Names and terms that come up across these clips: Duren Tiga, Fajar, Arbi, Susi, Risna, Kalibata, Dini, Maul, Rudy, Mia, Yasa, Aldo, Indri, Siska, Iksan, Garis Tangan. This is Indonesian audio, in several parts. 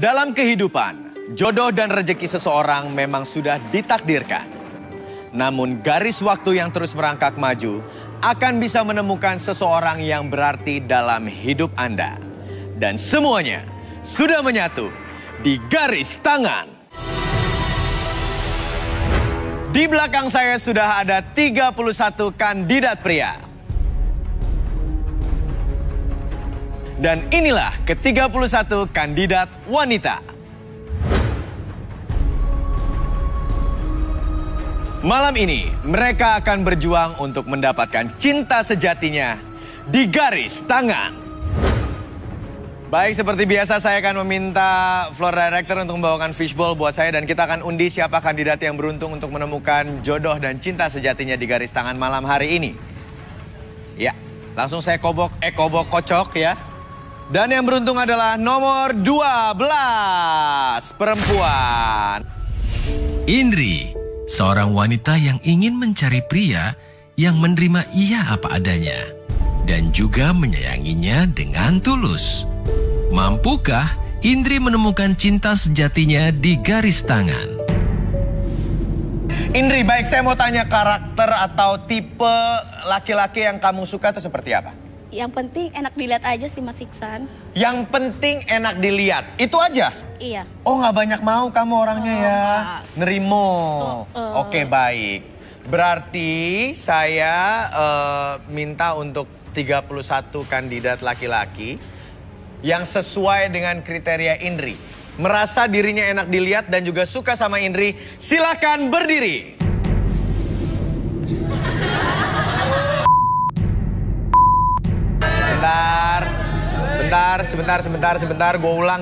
Dalam kehidupan, jodoh dan rezeki seseorang memang sudah ditakdirkan. Namun garis waktu yang terus merangkak maju akan bisa menemukan seseorang yang berarti dalam hidup Anda. Dan semuanya sudah menyatu di Garis Tangan. Di belakang saya sudah ada 31 kandidat pria. Dan inilah ke-31 kandidat wanita. Malam ini mereka akan berjuang untuk mendapatkan cinta sejatinya di Garis Tangan. Baik, seperti biasa saya akan meminta floor director untuk membawakan fishbowl buat saya. Dan kita akan undi siapa kandidat yang beruntung untuk menemukan jodoh dan cinta sejatinya di Garis Tangan malam hari ini. Ya, langsung saya kocok ya. Dan yang beruntung adalah nomor 12, perempuan. Indri, seorang wanita yang ingin mencari pria yang menerima ia apa adanya. Dan juga menyayanginya dengan tulus. Mampukah Indri menemukan cinta sejatinya di Garis Tangan? Indri, baik, saya mau tanya karakter atau tipe laki-laki yang kamu suka itu seperti apa? Yang penting enak dilihat aja sih, Mas Iksan. Yang penting enak dilihat, itu aja? Iya. Oh, nggak banyak mau kamu orangnya ya? Nerimo. Oke, baik. Berarti saya minta untuk 31 kandidat laki-laki yang sesuai dengan kriteria Indri. Merasa dirinya enak dilihat dan juga suka sama Indri, silakan berdiri. Sebentar. Gue ulang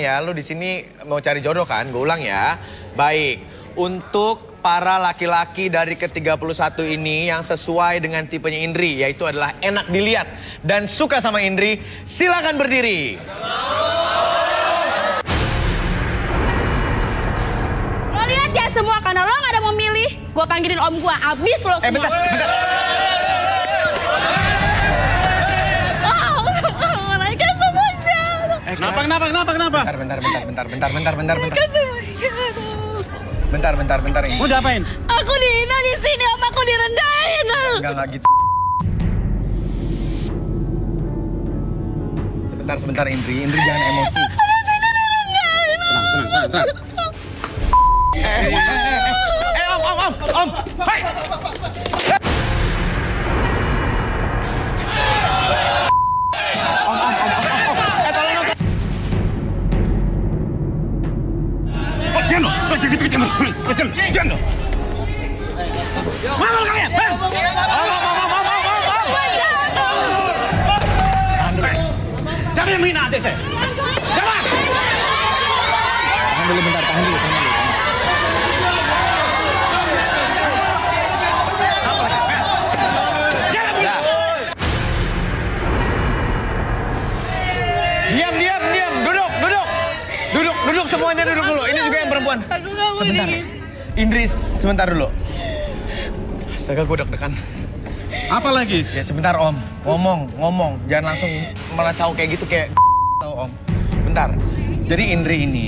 ya. Lu di sini mau cari jodoh kan? Gue ulang ya. Baik, untuk para laki-laki dari ke-31 ini yang sesuai dengan tipenya Indri, yaitu adalah enak dilihat dan suka sama Indri, silakan berdiri. Lo lihat ya semua, karena lo gak ada mau milih, gue panggilin om gue, abis lo semua. Kenapa? Bentar. Mau ngapain? Aku dihina di sini, om, aku direndahin. Enggak gitu. Sebentar Indri jangan emosi. Aku di sini direndahin. Tenang. Om. Hai. Jangan dong. Maul kalian. Siapa yang menghina adik saya? Jangan. Tahan dulu bentar. Diam. Duduk semuanya, duduk dulu. Ini juga yang perempuan. Sebentar. Indri, sebentar dulu. Astaga, gue deg-degan. Apa lagi? Ya sebentar, Om. Ngomong. Jangan langsung meracau kayak gitu, kayak Om. Bentar. Jadi Indri ini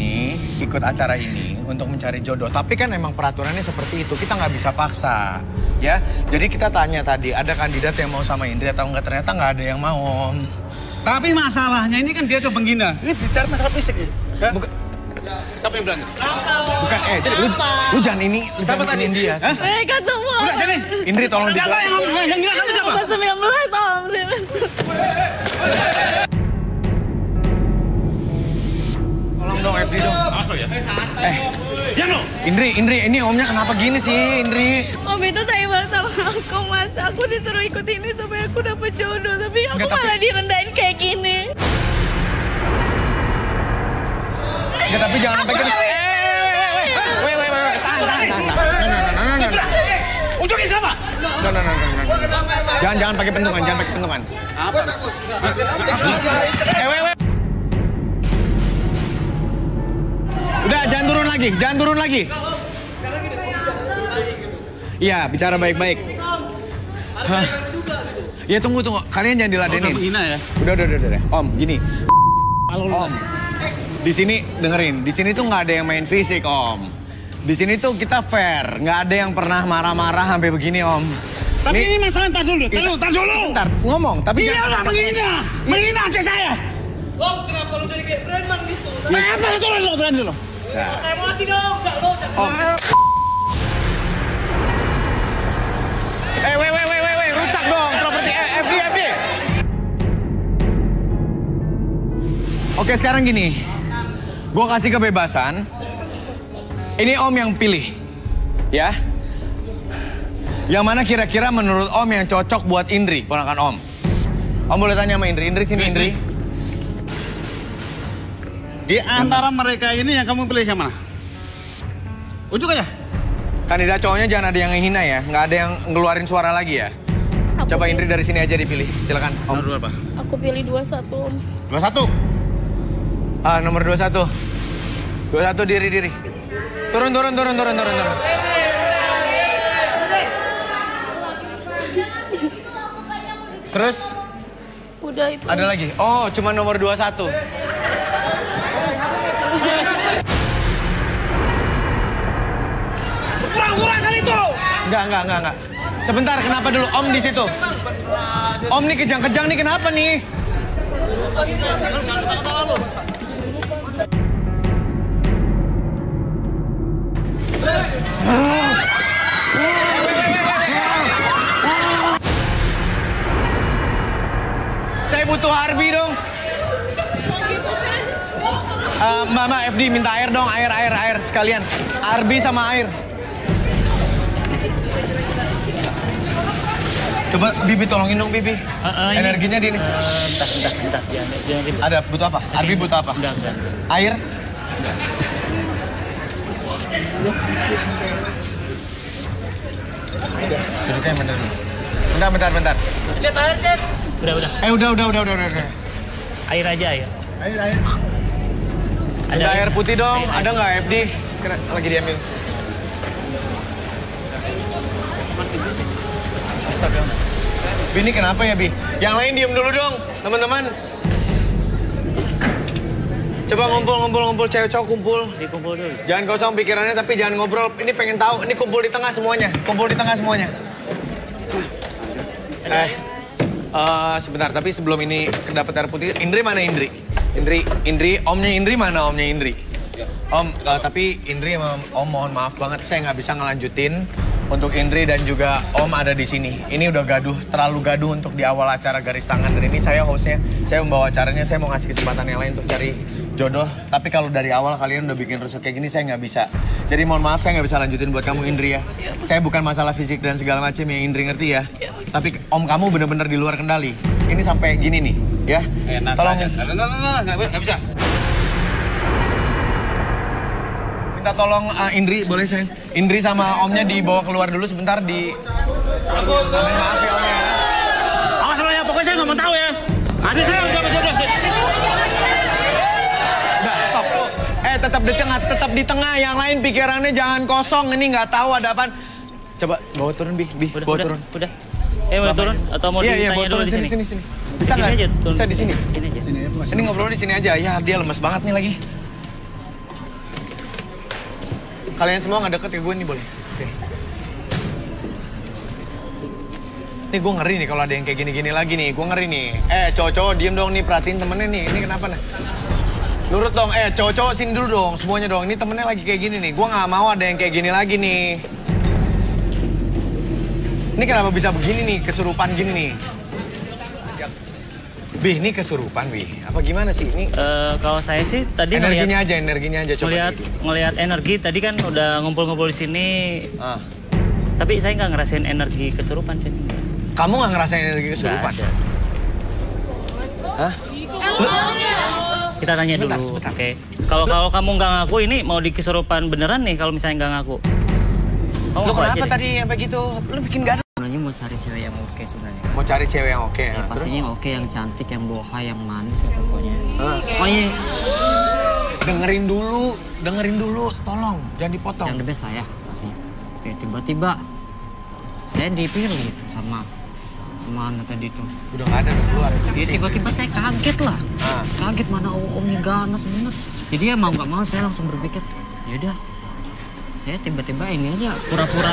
ikut acara ini untuk mencari jodoh. Tapi kan emang peraturannya seperti itu. Kita nggak bisa paksa, ya. Jadi kita tanya tadi, ada kandidat yang mau sama Indri atau nggak? Ternyata nggak ada yang mau, Om. Tapi masalahnya ini kan dia tuh penggina. Ini bicara masalah fisik nih. Bukan. Siapa yang berani? Bukan, lu jangan ini. Siapa tadi? Dia. Mereka semua. Udah, sini. Indri tolong dibuat. Siapa yang ngomong? Yang gila kamu siapa? 19, Om. Tolong dong, Evi dong. Indri, ini omnya kenapa gini sih, Indri? Om itu saya bahas sama aku, Mas. Aku disuruh ikut ini supaya aku dapat jodoh. Tapi aku malah direndahin kayak gini. Ya, tapi jangan sampai gini. Tahan. Ujungin siapa? Jangan pakai pentungan, jangan pakai pentungan. Apa takut? Udah, jangan turun lagi. Iya, bicara baik-baik. Ya, tunggu. Kalian jangan diladenin. Udah. Om, gini. Om. Di sini dengerin, di sini tuh nggak ada yang main fisik, Om. Di sini tuh kita fair, nggak ada yang pernah marah-marah sampai begini, Om. Tapi ini masalah tar dulu. Bentar, ngomong, tapi iya jangan menghina adik saya. Om, kenapa lu jadi kayak preman gitu? Kenapa lu turun dulu? Saya mau ngasih dong, enggak lu jangan. Weh, rusak dong properti FD. Oke, sekarang gini. Gue kasih kebebasan. Ini Om yang pilih. Ya. Yang mana kira-kira menurut Om yang cocok buat Indri, ponakan Om? Om boleh tanya sama Indri. Indri, sini. Di antara mereka ini yang kamu pilih yang mana? Ujuk aja. Kandidat cowoknya jangan ada yang ngehina ya, nggak ada yang ngeluarin suara lagi ya. Coba Indri dari sini aja dipilih, silakan. Om. Nomor 2 apa? Aku pilih 21. 21? Ah, nomor 21. 21 diri. Turun. Terus? Udah itu. Ada lagi? Oh, cuma nomor 21. Kurang kali itu! Enggak. Sebentar, kenapa dulu Om di situ? Om nih kejang-kejang nih, kenapa nih? Saya butuh Arbi dong. Mama FD minta air dong, air sekalian. Arbi sama air. Coba Bibi tolongin dong Bibi. Energinya di ini. Bentar. Ada butuh apa? Arbi butuh apa? Enggak. Air? Enggak. Duduknya yang bener. Bentar. Cet, air, cet. Udah. Air aja ya. Air. Ada air putih dong, ada nggak FD? Lagi diambil. Astaga. Bi, ini kenapa ya, Bi? Yang lain diem dulu dong, teman-teman. Coba ngumpul, cewek cowok kumpul. Dikumpul dulu. Jangan kosong pikirannya, tapi jangan ngobrol. Ini pengen tahu, ini kumpul di tengah semuanya. Sebentar, tapi sebelum ini kedapet air putih, Indri mana Indri? Indri, omnya Indri? Om, tapi Indri sama Om mohon maaf banget, saya nggak bisa ngelanjutin untuk Indri dan juga Om ada di sini. Ini udah terlalu gaduh untuk di awal acara Garis Tangan. Dan ini saya hostnya, saya membawa acaranya, saya mau ngasih kesempatan yang lain untuk cari jodoh. Tapi kalau dari awal kalian udah bikin rusuh kayak gini, saya nggak bisa. Jadi mohon maaf, saya nggak bisa lanjutin buat kamu Indri ya. Saya bukan masalah fisik dan segala macam ya, Indri ngerti ya. Tapi Om kamu bener-bener di luar kendali. Ini sampai gini nih, ya. Tolong. Nggak bisa. Minta tolong Indri, boleh sayang? Indri sama Omnya dibawa keluar dulu sebentar di... Maaf ya Om ya. Awas lo ya, pokoknya saya nggak mau tahu ya. Adik saya udah mencoblosin. Udah, stop. Tetap di tengah. Yang lain pikirannya jangan kosong. Ini nggak tahu ada apaan. Coba bawa turun, Bi. Udah. Mau turun atau mau ditanya dulu di sini? Sini. Bisa nggak? Bisa di sini. Sini aja. Ini ngobrol di sini aja. Ya, dia lemes banget nih lagi. Kalian semua nggak deket ke gue nih, boleh? Sini. Nih gue ngeri nih kalau ada yang kayak gini-gini lagi nih. Gue ngeri nih. Cowok-cowok diem dong nih, perhatiin temennya nih. Ini kenapa nih? Nurut dong. Cowok-cowok sini dulu dong. Semuanya dong. Ini temennya lagi kayak gini nih. Gue nggak mau ada yang kayak gini lagi nih. Ini kenapa bisa begini nih, kesurupan gini nih? Bi, ini kesurupan, Bi. Apa gimana sih ini? Kalau saya sih tadi energinya aja coba. Ngelihat energi tadi kan udah ngumpul-ngumpul di sini. Tapi saya nggak ngerasain energi kesurupan sih. Kamu nggak ngerasain energi kesurupan? Nggak ada. Hah? Kita tanya dulu, oke. Kalau kamu nggak ngaku ini mau dikesurupan beneran nih kalau misalnya nggak ngaku. Lu kenapa tadi sampai gitu? Lu bikin gaduh. Sebenarnya mau cari cewek yang oke sebenarnya. Mau cari cewek yang oke. Ya, pastinya yang oke, yang cantik, yang bohai, yang manis pokoknya. Pokoknya. Dengerin dulu, tolong jangan dipotong. Yang the best lah ya, pastinya. Tiba-tiba saya dipilih sama Mana tadi itu? Udah nggak ada, udah keluar. Ya tiba-tiba saya kaget lah. Ah. Kaget mana omnya ganas bener. Jadi ya mau nggak mau saya langsung berpikir, yaudah. Saya tiba-tiba ini aja pura-pura.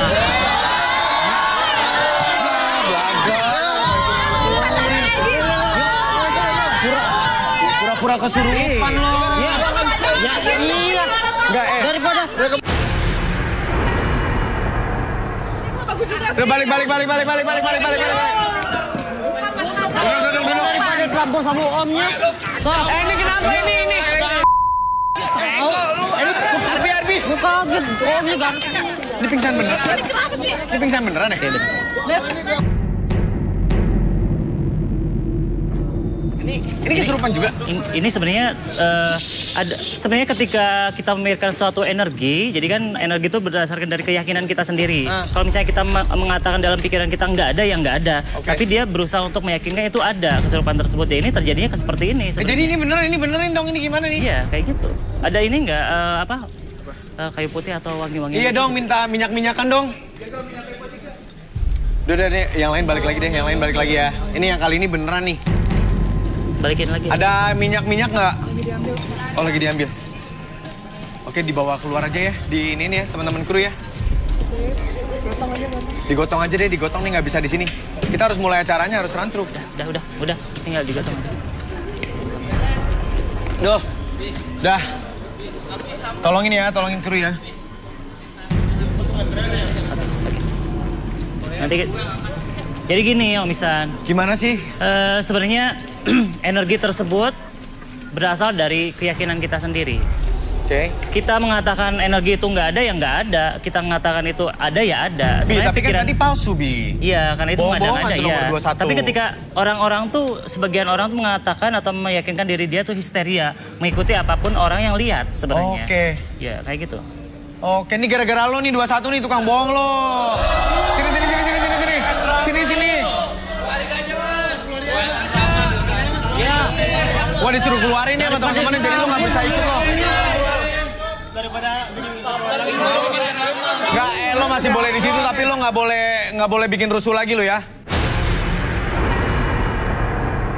Pura-pura kesurupan lo. Ya, iya. Enggak, daripada. Udah balik. Udah. Daripada terlampau sama omnya. Ini kenapa ini? Arbi. Gue kaget. Omnya ganteng. Ini pingsan beneran. Ini kenapa sih? Ini pingsan beneran ya? Ini kesurupan juga. Ini sebenarnya sebenarnya ketika kita memikirkan suatu energi, jadi kan energi itu berdasarkan dari keyakinan kita sendiri. Kalau misalnya kita mengatakan dalam pikiran kita nggak ada, ya nggak ada. Okay. Tapi dia berusaha untuk meyakinkan itu ada kesurupan tersebut. Ya ini terjadinya seperti ini. Jadi ini benerin dong, ini gimana nih? Iya kayak gitu. Ada ini nggak kayu putih atau wangi-wangi? Iya dong, minta minyak-minyakan dong. Udah deh, yang lain balik lagi deh, yang lain balik lagi ya. Ini yang kali ini beneran nih. Balikin lagi. Ada minyak-minyak nggak? Lagi diambil. Oh, lagi diambil. Oke, dibawa keluar aja ya. Di ini nih ya, teman-teman kru ya. Digotong aja deh, digotong nih nggak bisa di sini. Kita harus mulai acaranya, harus run through. Udah. Tinggal digotong. Duh, dah. Tolongin ya, tolongin kru ya. Nanti. Jadi gini, Om Iksan. Gimana sih? Sebenarnya energi tersebut berasal dari keyakinan kita sendiri. Oke. Okay. Kita mengatakan energi itu nggak ada, ya nggak ada. Kita mengatakan itu ada, ya ada. Bi, tapi pikiran, kan tadi palsu, Bi. Iya, karena itu nggak ada, ya. Tapi ketika orang-orang tuh, sebagian orang tuh mengatakan atau meyakinkan diri dia tuh histeria. Mengikuti apapun orang yang lihat sebenarnya. Oke. Okay. Ya, kayak gitu. Oke, ini gara-gara lo nih 21 nih, tukang bohong lo. Sini. Wah, disuruh keluarin ya sama teman-teman, jadi lu nggak bisa ikut kok. Nggak, lo masih boleh di situ, tapi lo nggak boleh bikin rusuh lagi lo ya.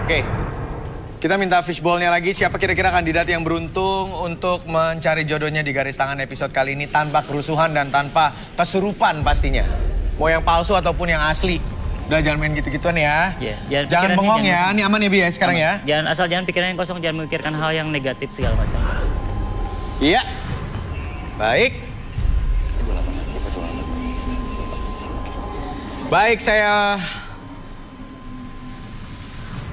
Oke, kita minta fishball-nya lagi. Siapa kira-kira kandidat yang beruntung untuk mencari jodohnya di garis tangan episode kali ini tanpa kerusuhan dan tanpa kesurupan pastinya. Mau yang palsu ataupun yang asli. Udah jangan main gitu-gituan ya. Yeah. Jangan bengong ya. Ini aman ya Bi ya sekarang aman. Ya. Jangan asal jangan pikiran yang kosong, jangan memikirkan hal yang negatif segala macam. Iya. Baik. Baik, saya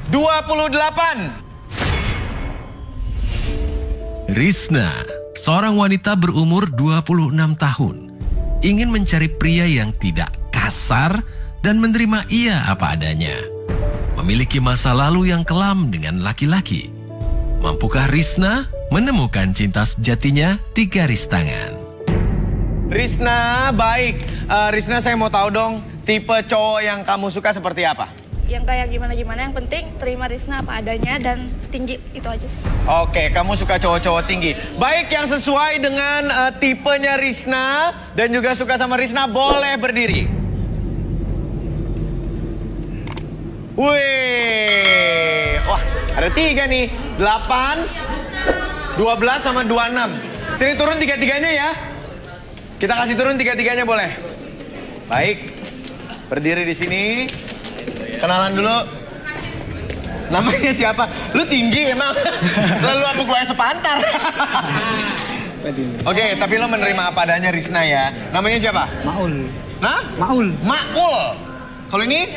28. Risna, seorang wanita berumur 26 tahun, ingin mencari pria yang tidak kasar dan menerima ia apa adanya. Memiliki masa lalu yang kelam dengan laki-laki. Mampukah Risna menemukan cinta sejatinya di garis tangan? Risna, baik. Risna, saya mau tahu dong tipe cowok yang kamu suka seperti apa? Yang kayak gimana-gimana, yang penting terima Risna apa adanya dan tinggi, itu aja sih. Oke, kamu suka cowok-cowok tinggi. Baik, yang sesuai dengan tipenya Risna dan juga suka sama Risna boleh berdiri. Wih, wah ada 3 nih, 8, 12 sama 26. Sini turun 3-3-nya ya. Kita kasih turun 3-3-nya boleh. Baik, berdiri di sini. Kenalan dulu. Namanya siapa? Lu tinggi emang. Lalu aku gue sepantar. Oke, tapi lo menerima apa adanya Risna ya. Namanya siapa? Maul. Nah? Maul. Kalau ini?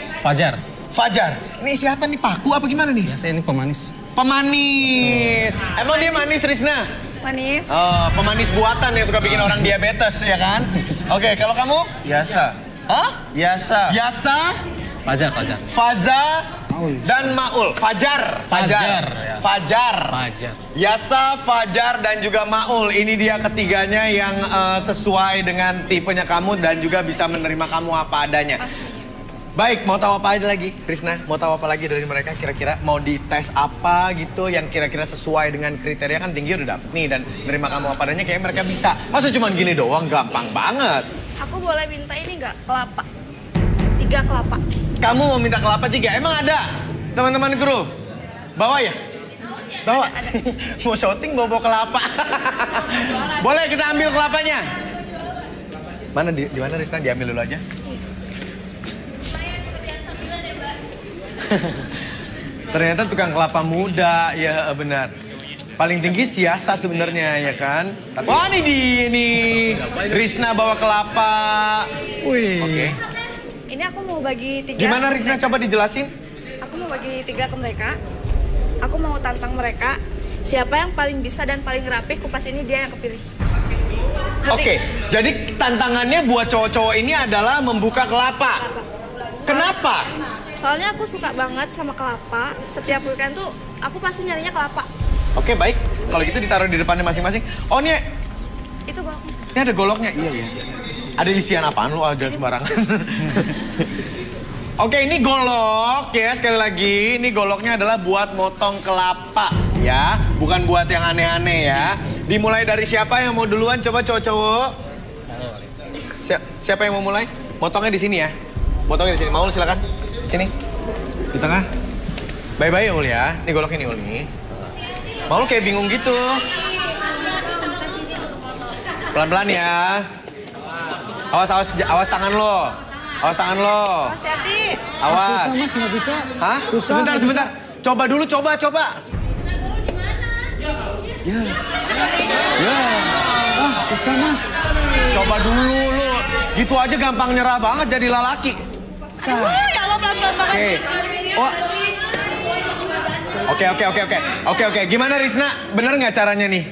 Fajar, ini siapa nih? Paku apa gimana nih? Biasa ini pemanis. Pemanis. Emang dia manis, Risna? Manis. Oh, pemanis buatan yang suka bikin orang diabetes, ya kan? Oke, kalau kamu? Yasa. Hah? Yasa. Faza. Maul. Dan Maul. Fajar. Yasa, Fajar, dan juga Maul. Ini dia ketiganya yang sesuai dengan tipenya kamu dan juga bisa menerima kamu apa adanya. Baik, mau tahu apa aja lagi, Risna? Mau tahu apa lagi dari mereka kira-kira? Mau dites apa gitu yang kira-kira sesuai dengan kriteria, kan tinggi udah dapet nih. Dan menerima kamu apa adanya kayaknya mereka bisa. Masa cuma gini doang, gampang banget. Aku boleh minta ini nggak? Kelapa. 3 kelapa. kamu mau minta kelapa tiga. Emang ada? Teman-teman kru? Bawa ya? Bawa. Mau syuting bawa kelapa. Boleh kita ambil kelapanya? Mana di mana Risna diambil dulu aja. Ternyata tukang kelapa muda, ya benar. Paling tinggi si Yasa sebenarnya ya kan. Wah ini Dini, Risna bawa kelapa. Wih. Okay. Ini aku mau bagi tiga. Gimana Risna coba dijelasin? Aku mau bagi tiga ke mereka. Aku mau tantang mereka. Siapa yang paling bisa dan paling rapih kupas ini dia yang kepilih. Oke, jadi tantangannya buat cowok-cowok ini adalah membuka kelapa. Kenapa? Soalnya aku suka banget sama kelapa. Setiap weekend tuh aku pasti nyarinya kelapa. Oke, baik. Kalau gitu ditaruh di depannya masing-masing. Oh, ini... Itu goloknya. Ini ada goloknya? Iya, iya. Ada isian apaan lu? Ada sembarangan. Oke, ini golok ya. Sekali lagi, ini goloknya adalah buat motong kelapa ya. Bukan buat yang aneh-aneh ya. Dimulai dari siapa yang mau duluan? Coba cowok-cowok. Siapa yang mau mulai? Motongnya di sini ya. Motongnya di sini. Maul, silakan. Sini. Di tengah. Bye-bye, Ul ya. Ini goloknya nih, Ul nih. Maul kayak bingung gitu. Pelan-pelan ya. Awas, awas, awas tangan lo. Awas tangan lo. Awas, hati. Awas. Susah, Mas, nggak bisa. Hah? Susah. Sebentar, sebentar. Coba dulu, coba, coba. Ya. Ya. Wah, susah, Mas. Coba dulu lo. Gitu aja gampang nyerah banget jadi lalaki. Sah. Ya lo pelan-pelan banget. Wah. Oke. Gimana Risna? Bener nggak caranya nih?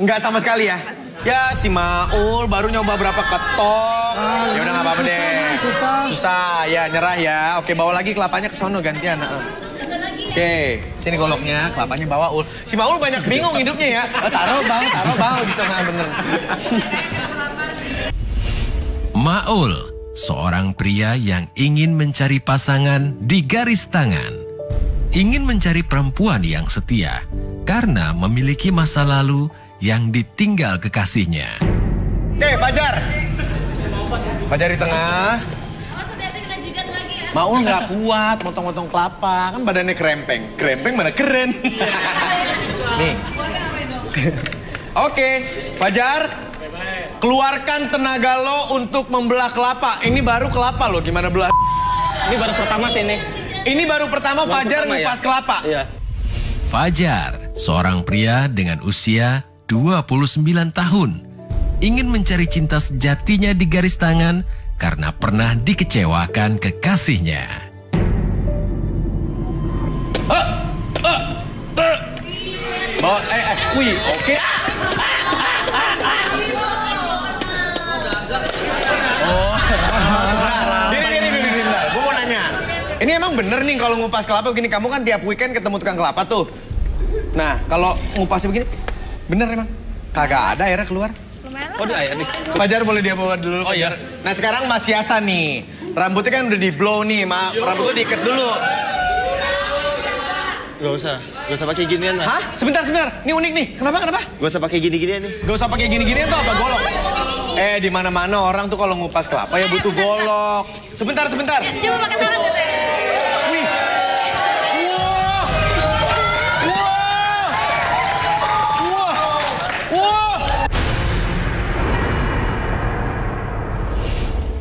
Nggak sama sekali ya? Ya si Maul baru nyoba berapa ketok. Ya udah nggak apa-apa deh. Susah. Susah. Ya nyerah ya. Oke bawa lagi kelapanya ke sono gantian. Oke. Sini goloknya. Kelapanya bawa Ul. Si Maul banyak bingung hidupnya ya. Taruh bawa gitu nggak bener. Maul, seorang pria yang ingin mencari pasangan di Garis Tangan. Ingin mencari perempuan yang setia karena memiliki masa lalu yang ditinggal kekasihnya. Oke, Fajar. Fajar di tengah. Maul nggak kuat, motong-motong kelapa. Kan badannya kerempeng. Kerempeng mana keren. Nih. Oke, Fajar. Keluarkan tenaga lo untuk membelah kelapa. Ini baru kelapa lo, gimana belah? Ini baru pertama sih ini. Ini baru pertama Fajar ngupas kelapa. Iya. Fajar, seorang pria dengan usia 29 tahun. Ingin mencari cinta sejatinya di Garis Tangan karena pernah dikecewakan kekasihnya. Oke. Ini emang bener nih kalau ngupas kelapa begini, kamu kan tiap weekend ketemu tukang kelapa tuh. Nah, kalau ngupasnya begini, bener emang? Kagak ada airnya keluar. Oh, ada air nih. Fajar boleh dia bawa dulu. Oh iya. Nah, sekarang Mas Yasa nih. Rambutnya kan udah di-blow nih, rambutnya diikat dulu. Gak usah pakai ginian, Mas. Hah? Sebentar. Ini unik nih. Kenapa? Gak usah pakai gini-ginian nih. Gak usah pakai gini-ginian tuh apa? Golok. Di mana-mana orang tuh kalau ngupas kelapa ya butuh golok. Sebentar. Dia mau pakai tangan.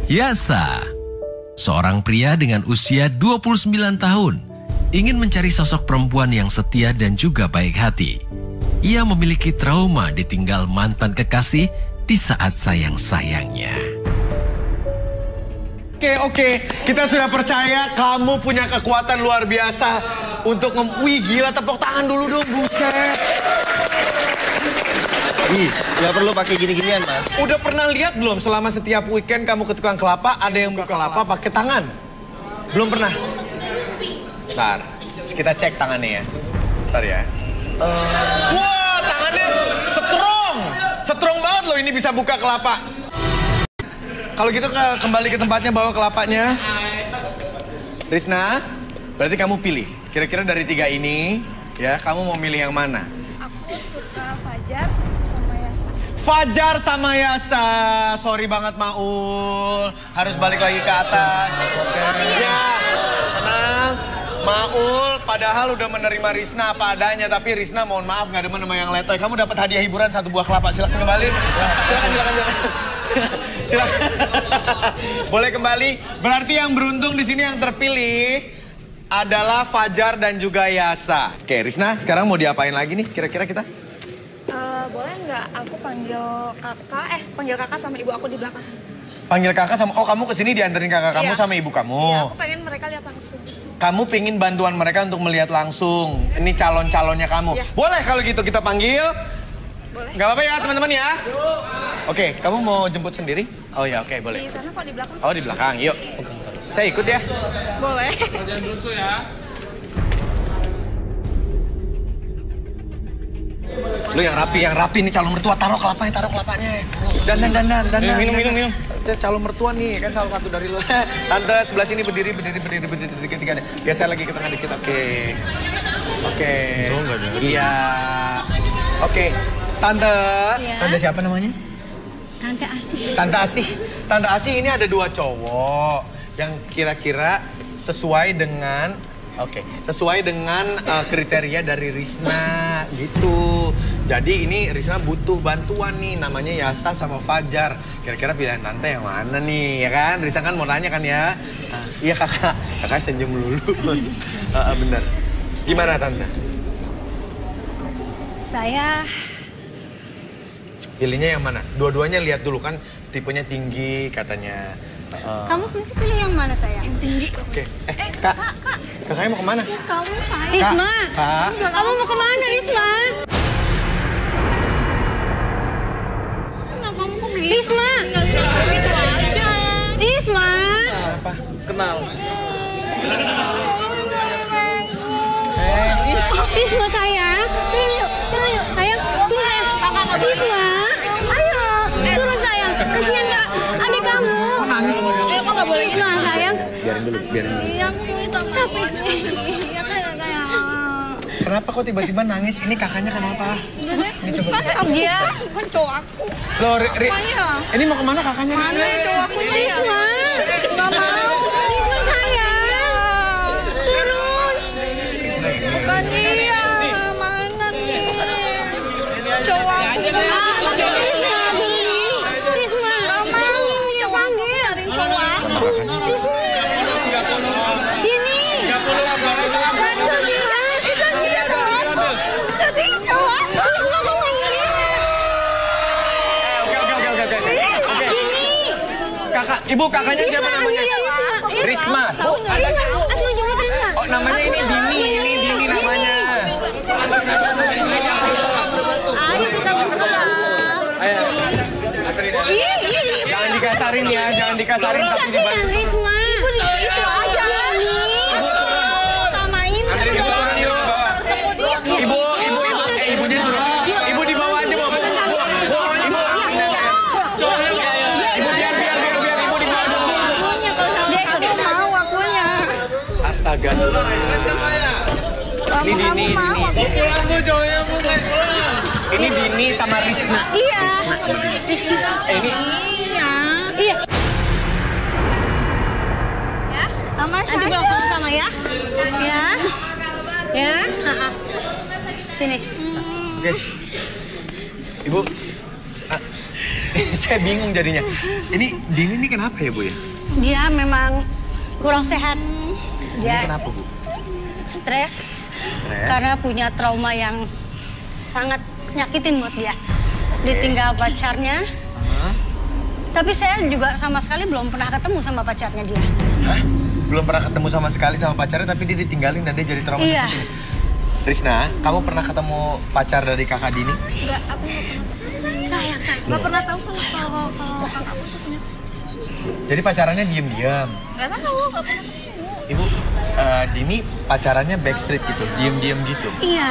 Yasa, seorang pria dengan usia 29 tahun, ingin mencari sosok perempuan yang setia dan juga baik hati. Ia memiliki trauma ditinggal mantan kekasih di saat sayang-sayangnya. Oke. Kita sudah percaya kamu punya kekuatan luar biasa untuk gila, tepuk tangan dulu dong, buset. Gak perlu pakai gini-ginian, Mas. Udah pernah lihat belum selama setiap weekend kamu ke tukang kelapa ada yang buka kelapa pakai tangan? Belum pernah? Bentar, kita cek tangannya ya. Bentar ya. Wah, tangannya strong! Strong banget loh ini bisa buka kelapa. Kalau gitu kembali ke tempatnya, bawa kelapanya. Risna, berarti kamu pilih. Kira-kira dari tiga ini, ya kamu mau milih yang mana? Aku suka Fajar. Fajar sama Yasa, sorry banget Maul, harus balik lagi ke atas. Ya, Padahal udah menerima Risna apa adanya, tapi Risna mohon maaf nggak demen sama yang letoy. Kamu dapat hadiah hiburan 1 buah kelapa, silakan kembali. Silakan. Boleh kembali. Berarti yang beruntung di sini yang terpilih adalah Fajar dan juga Yasa. Oke, Risna, sekarang mau diapain lagi nih kira-kira kita? Boleh nggak aku panggil kakak sama ibu aku di belakang? Panggil kakak sama, oh kamu kesini dianterin kakak kamu sama ibu kamu? Iya, aku pengen mereka lihat langsung. Kamu pingin bantuan mereka untuk melihat langsung, ini calon-calonnya kamu. Iya. Boleh kalau gitu kita panggil? Boleh. Gak apa-apa ya teman-teman ya? Oke, kamu mau jemput sendiri? Oh ya oke, boleh. Di sana kok di belakang? Oh di belakang, yuk. Saya ikut ya? Boleh. Jangan rusuh ya. Lu yang rapi nih calon mertua, taruh kelapanya. Dan. Minum. Calon mertua nih, kan salah satu dari lu. Tante sebelah sini berdiri, tiga. Geser lagi ke tengah dikit, oke. Iya. Oke, Tante. Tante siapa namanya? Tante Asih. Tante Asih ini ada 2 cowok yang kira-kira sesuai dengan sesuai dengan kriteria dari Risna gitu. Jadi ini Risna butuh bantuan nih, namanya Yasa sama Fajar. Kira-kira pilihan tante yang mana nih, ya kan? Risna kan mau nanya kan ya? Iya kakak senyum dulu. Bener. Gimana tante? Saya... Pilihnya yang mana? Dua-duanya lihat dulu kan, tipenya tinggi katanya. Kamu pilih yang mana sayang? Yang tinggi. Oke. Kak. Kakaknya mau kemana? Kamu sayang. Risna. Kak. Kamu mau kemana Risna? Kenapa kamu kok beli? Risna. Gitu aja. Risna. Apa? Kenal. Risna sayang. Turun yuk sayang. Sini sayang. Risna. Ayo. Turun sayang. Kasihan gak adik kamu. Nangis. Ayo kok gak boleh gitu sayang? Biarin dulu. Iya aku minta maaf. Iya kayak. Kenapa kok tiba-tiba nangis? Ini kakaknya kenapa? Pas dia kan cowok aku. Loh Ri, ini mau kemana kakaknya? Mana cowok aku tuh ya? Gak mau. Risna sayang. Turun. Bukan dia. Mana nih? Cowok aku. Ibu kakaknya Risna, siapa namanya? Risna. Oh, namanya ini Dini namanya. Ayo kita pulang. Jangan dikasarin ya, jangan dikasarin tapi dibantu. Risna, ibu di situ aja. Ibu turun. Samain. Ibu turun yuk. Ketemu dia. Ibu dia turun. Ibu di bawah aja bu. Astaga. Ini Dini sama Risna. Iya. Risna. Iya. Ya. Nanti berfoto sama ya. Ya. Sini. Oke. Ibu. Saya bingung jadinya. Ini Dini ini kenapa ya bu ya? Dia memang kurang sehat. Dia kenapa, Bu? Stres. Karena punya trauma yang sangat nyakitin buat dia. Ditinggal pacarnya. Tapi saya juga sama sekali belum pernah ketemu sama pacarnya dia. Hah? Belum pernah ketemu sama sekali sama pacarnya, tapi dia ditinggalin dan dia jadi trauma seperti itu. Risna, kamu pernah ketemu pacar dari kakak Dini? Enggak, aku nggak pernah. Sayang, nggak pernah tahu kalau kakakku tuh senyum. Jadi pacarannya diem-diem? Nggak tahu, nggak pernah. Ibu, Dini pacarannya backstreet gitu, diem-diem gitu. Iya,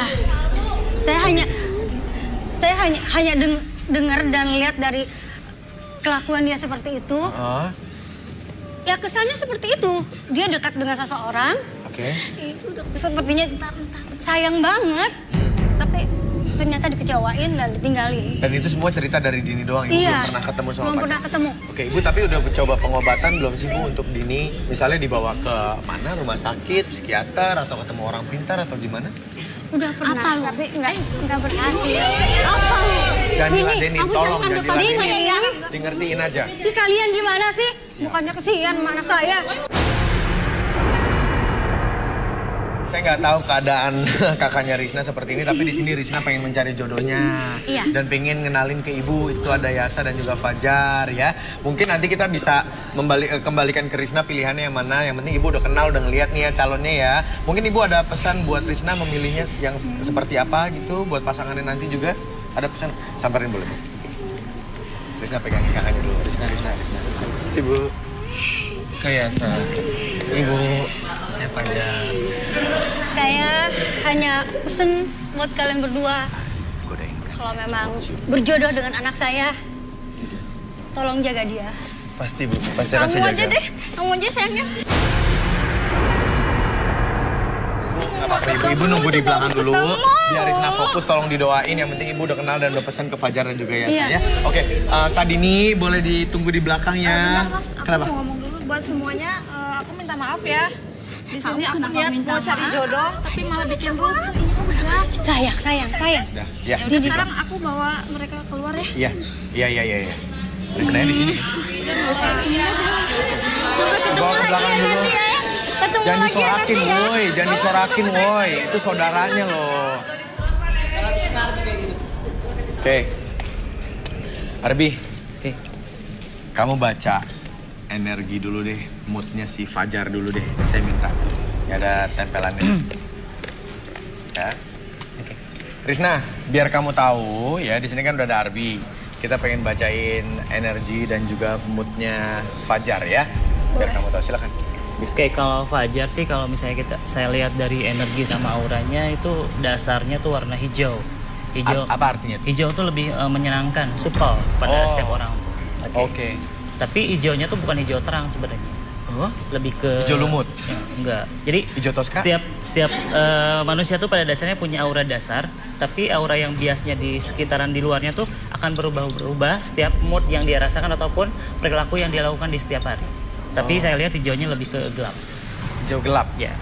saya hanya dengar dan lihat dari kelakuan dia seperti itu. Ya kesannya seperti itu, dia dekat dengan seseorang. Sepertinya sayang banget, tapi ternyata dikecewain dan ditinggalin. Dan itu semua cerita dari Dini doang, Ibu belum pernah ketemu sama pacar? Pernah ketemu. Oke, Ibu tapi udah mencoba pengobatan belum sih, Bu, untuk Dini? Misalnya dibawa ke mana, rumah sakit, psikiater, atau ketemu orang pintar, atau gimana? Udah pernah, tapi nggak berhasil. Apa? Dan Dini, tolong jangan diladenin. Dengerin aja. Ini kalian gimana sih? Bukannya kesian sama anak saya. Saya nggak tahu keadaan kakaknya Risna seperti ini, tapi di sini Risna pengen mencari jodohnya. Iya. Dan pengen ngenalin ke Ibu, itu ada Yasa dan juga Fajar ya. Mungkin nanti kita bisa kembalikan ke Risna pilihannya yang mana, yang penting Ibu udah kenal, udah ngeliat nih ya calonnya ya. Mungkin Ibu ada pesan buat Risna memilihnya yang seperti apa gitu, buat pasangannya nanti juga. Ada pesan, samperin boleh. Risna pegangin kakaknya dulu, Risna. Ibu. Saya Yasa. Ibu, saya Fajar. Saya hanya pesen buat kalian berdua. Kalau memang berjodoh dengan anak saya, tolong jaga dia. Pasti, Bu. Pasti akan saya jaga. Kamu aja deh. Kamu aja sayangnya. Ibu nunggu di belakang dulu, biar Risna fokus, tolong didoain. Yang penting Ibu udah kenal dan udah pesan ke Fajar dan juga Yasa ya. Oke, Kak Dini boleh ditunggu di belakang ya. Kenapa? Aku mau ngomong dulu buat semuanya, aku minta maaf ya. Di sini aku niat mau cari jodoh, tapi malah bikin rusuh. Ini kok udah. Sayang. Ya udah, sekarang aku bawa mereka keluar ya. Iya. Risnanya di sini. Bawa ke belakang dulu. Jangan disorakin, woi. Jangan disorakin, woi. Itu saudaranya loh. Oke. Arbi. Oke. Kamu baca energi dulu deh. Moodnya si Fajar dulu deh. Saya minta. Ya ada tempelannya. Ya. Oke. Risna, biar kamu tahu ya. Di sini kan udah ada Arbi. Kita pengen bacain energi dan juga moodnya Fajar ya. Biar kamu tahu. Silakan. Oke, kalau Fajar sih kalau misalnya saya lihat dari energi sama auranya itu dasarnya tuh warna hijau. Hijau. Apa artinya? Hijau tuh lebih menyenangkan, supel pada setiap orang tuh. Oke. Tapi hijaunya tuh bukan hijau terang sebenarnya. Lebih ke hijau lumut. Enggak. Jadi hijau toska. Setiap manusia tuh pada dasarnya punya aura dasar, tapi aura yang biasanya di sekitaran di luarnya tuh akan berubah-ubah setiap mood yang dia rasakan ataupun perilaku yang dia lakukan di setiap hari. Tapi saya lihat hijaunya lebih ke gelap. Hijau gelap? Ya.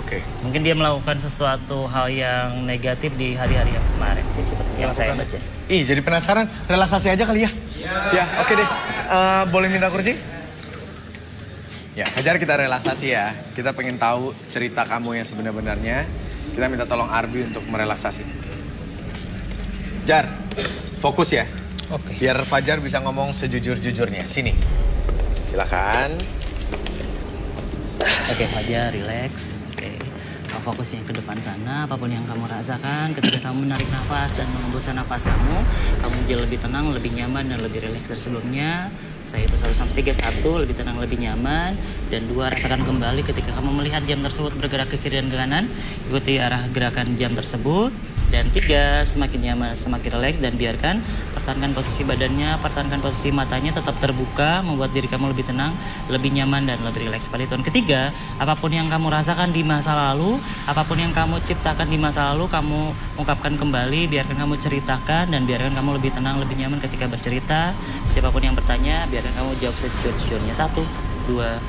Oke. Mungkin dia melakukan sesuatu hal yang negatif di hari-hari yang kemarin sih, seperti yang saya baca. Ih, jadi penasaran. Relaksasi aja kali ya? Ya, oke deh. Boleh minta kursi? Ya, Fajar kita relaksasi ya. Kita pengen tahu cerita kamu yang sebenar-benarnya. Kita minta tolong Arbi untuk merelaksasi. Jar, fokus ya. Oke. Biar Fajar bisa ngomong sejujur-jujurnya. Sini. Silakan. Oke, Fajar, relax. Oke. Fokusnya ke depan sana, apapun yang kamu rasakan ketika kamu menarik nafas dan mengembuskan nafas kamu jadi lebih tenang, lebih nyaman dan lebih relax dari sebelumnya. Saya itu 1-3, 1 lebih tenang, lebih nyaman, dan 2 rasakan kembali ketika kamu melihat jam tersebut bergerak ke kiri dan ke kanan, ikuti arah gerakan jam tersebut. Dan 3, semakin nyaman, semakin relax dan biarkan, pertahankan posisi badannya, pertahankan posisi matanya, tetap terbuka, membuat diri kamu lebih tenang, lebih nyaman, dan lebih relax. Pada tahun ketiga, apapun yang kamu rasakan di masa lalu, apapun yang kamu ciptakan di masa lalu, kamu ungkapkan kembali, biarkan kamu ceritakan, dan biarkan kamu lebih tenang, lebih nyaman ketika bercerita. Siapapun yang bertanya, biarkan kamu jawab sejujur-jujurnya. 1, 2,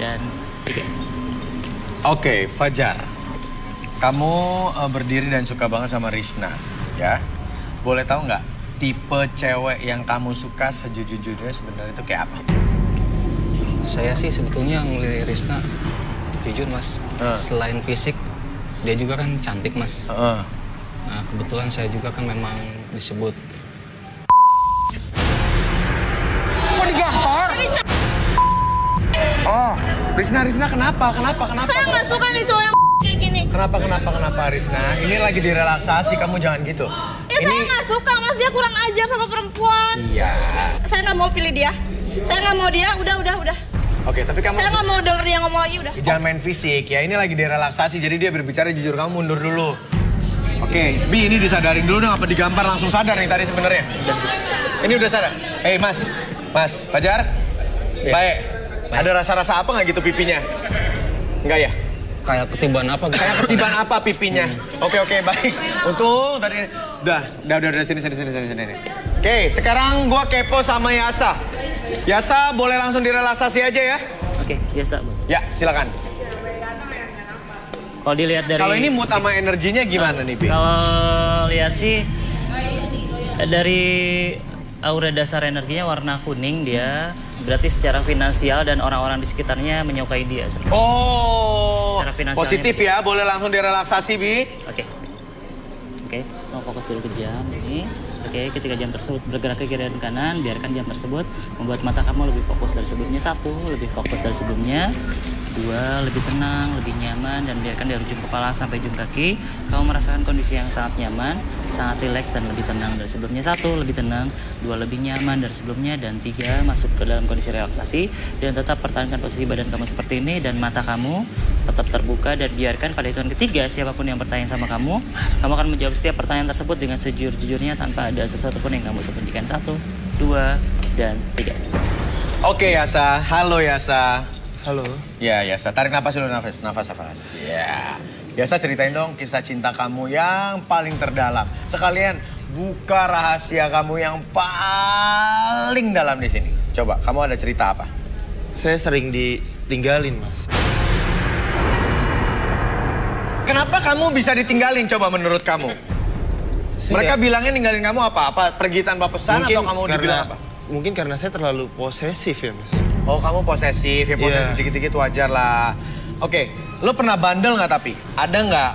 dan 3. Oke, Fajar. Kamu berdiri dan suka banget sama Risna, ya. Boleh tahu nggak tipe cewek yang kamu suka sejujurnya sebenarnya itu kayak apa? Saya sih sebetulnya ngelihat Risna, jujur Mas, selain fisik, dia juga kan cantik Mas. Nah kebetulan saya juga kan memang disebut. Kok digampar? Risna kenapa? Saya nggak suka nih cowok yang kayak gini. Kenapa Risna? Ini lagi direlaksasi, kamu jangan gitu. Ya ini... saya nggak suka Mas, dia kurang ajar sama perempuan. Iya. Saya nggak mau pilih dia. Saya nggak mau dia, udah. Oke, tapi kamu... Saya nggak mau denger dia ngomong lagi, udah. Jangan main fisik ya, ini lagi direlaksasi, jadi dia berbicara jujur, kamu mundur dulu. Oke, Bi ini disadarin dulu dong, apa digampar langsung sadar nih tadi sebenarnya. Ini udah sadar? Hei Mas, Fajar? Baik. Ada rasa-rasa apa nggak gitu pipinya? Enggak ya? kayak ketiban apa gitu. Kayak ketiban apa pipinya. Oke, baik. Untung tadi udah sini. Oke, sekarang gua kepo sama Yasa. Yasa boleh langsung direlaksasi aja ya? Oke, Yasa. Ya, silakan. Kalau dilihat dari kalau ini mood sama energinya gimana nih, Bi? Kalau lihat sih dari aura dasar energinya warna kuning dia, berarti secara finansial dan orang-orang di sekitarnya menyukai dia. Oh, positif ya, boleh langsung direlaksasi, Bi. Oke, mau fokus dulu ke jam ini. Oke, ketika jam tersebut bergerak ke kiri dan kanan, biarkan jam tersebut membuat mata kamu lebih fokus dari sebelumnya. Satu, lebih fokus dari sebelumnya. Dua, lebih tenang, lebih nyaman, dan biarkan dari ujung kepala sampai ujung kaki kamu merasakan kondisi yang sangat nyaman, sangat rileks dan lebih tenang dari sebelumnya. Satu, lebih tenang. Dua, lebih nyaman dari sebelumnya. Dan tiga, masuk ke dalam kondisi relaksasi dan tetap pertahankan posisi badan kamu seperti ini dan mata kamu tetap terbuka, dan biarkan pada hitungan ketiga siapapun yang bertanya sama kamu, kamu akan menjawab setiap pertanyaan tersebut dengan sejujur-jujurnya tanpa ada sesuatu pun yang kamu sembunyikan. 1, 2, dan 3. Oke, Yasa. Halo, Yasa. Halo. Ya, Yasa, tarik nafas dulu, nafas. Ya. Yasa, ceritain dong kisah cinta kamu yang paling terdalam. Sekalian buka rahasia kamu yang paling dalam di sini. Coba, kamu ada cerita apa? Saya sering ditinggalin, Mas. Kenapa kamu bisa ditinggalin, coba menurut kamu? Mereka bilangnya ninggalin kamu apa? Pergi tanpa pesan mungkin, atau kamu dibilang apa? Mungkin karena saya terlalu posesif ya, Mas. Oh, kamu posesif, ya posesif dikit-dikit wajar lah. Oke, lo pernah bandel nggak tapi? Ada nggak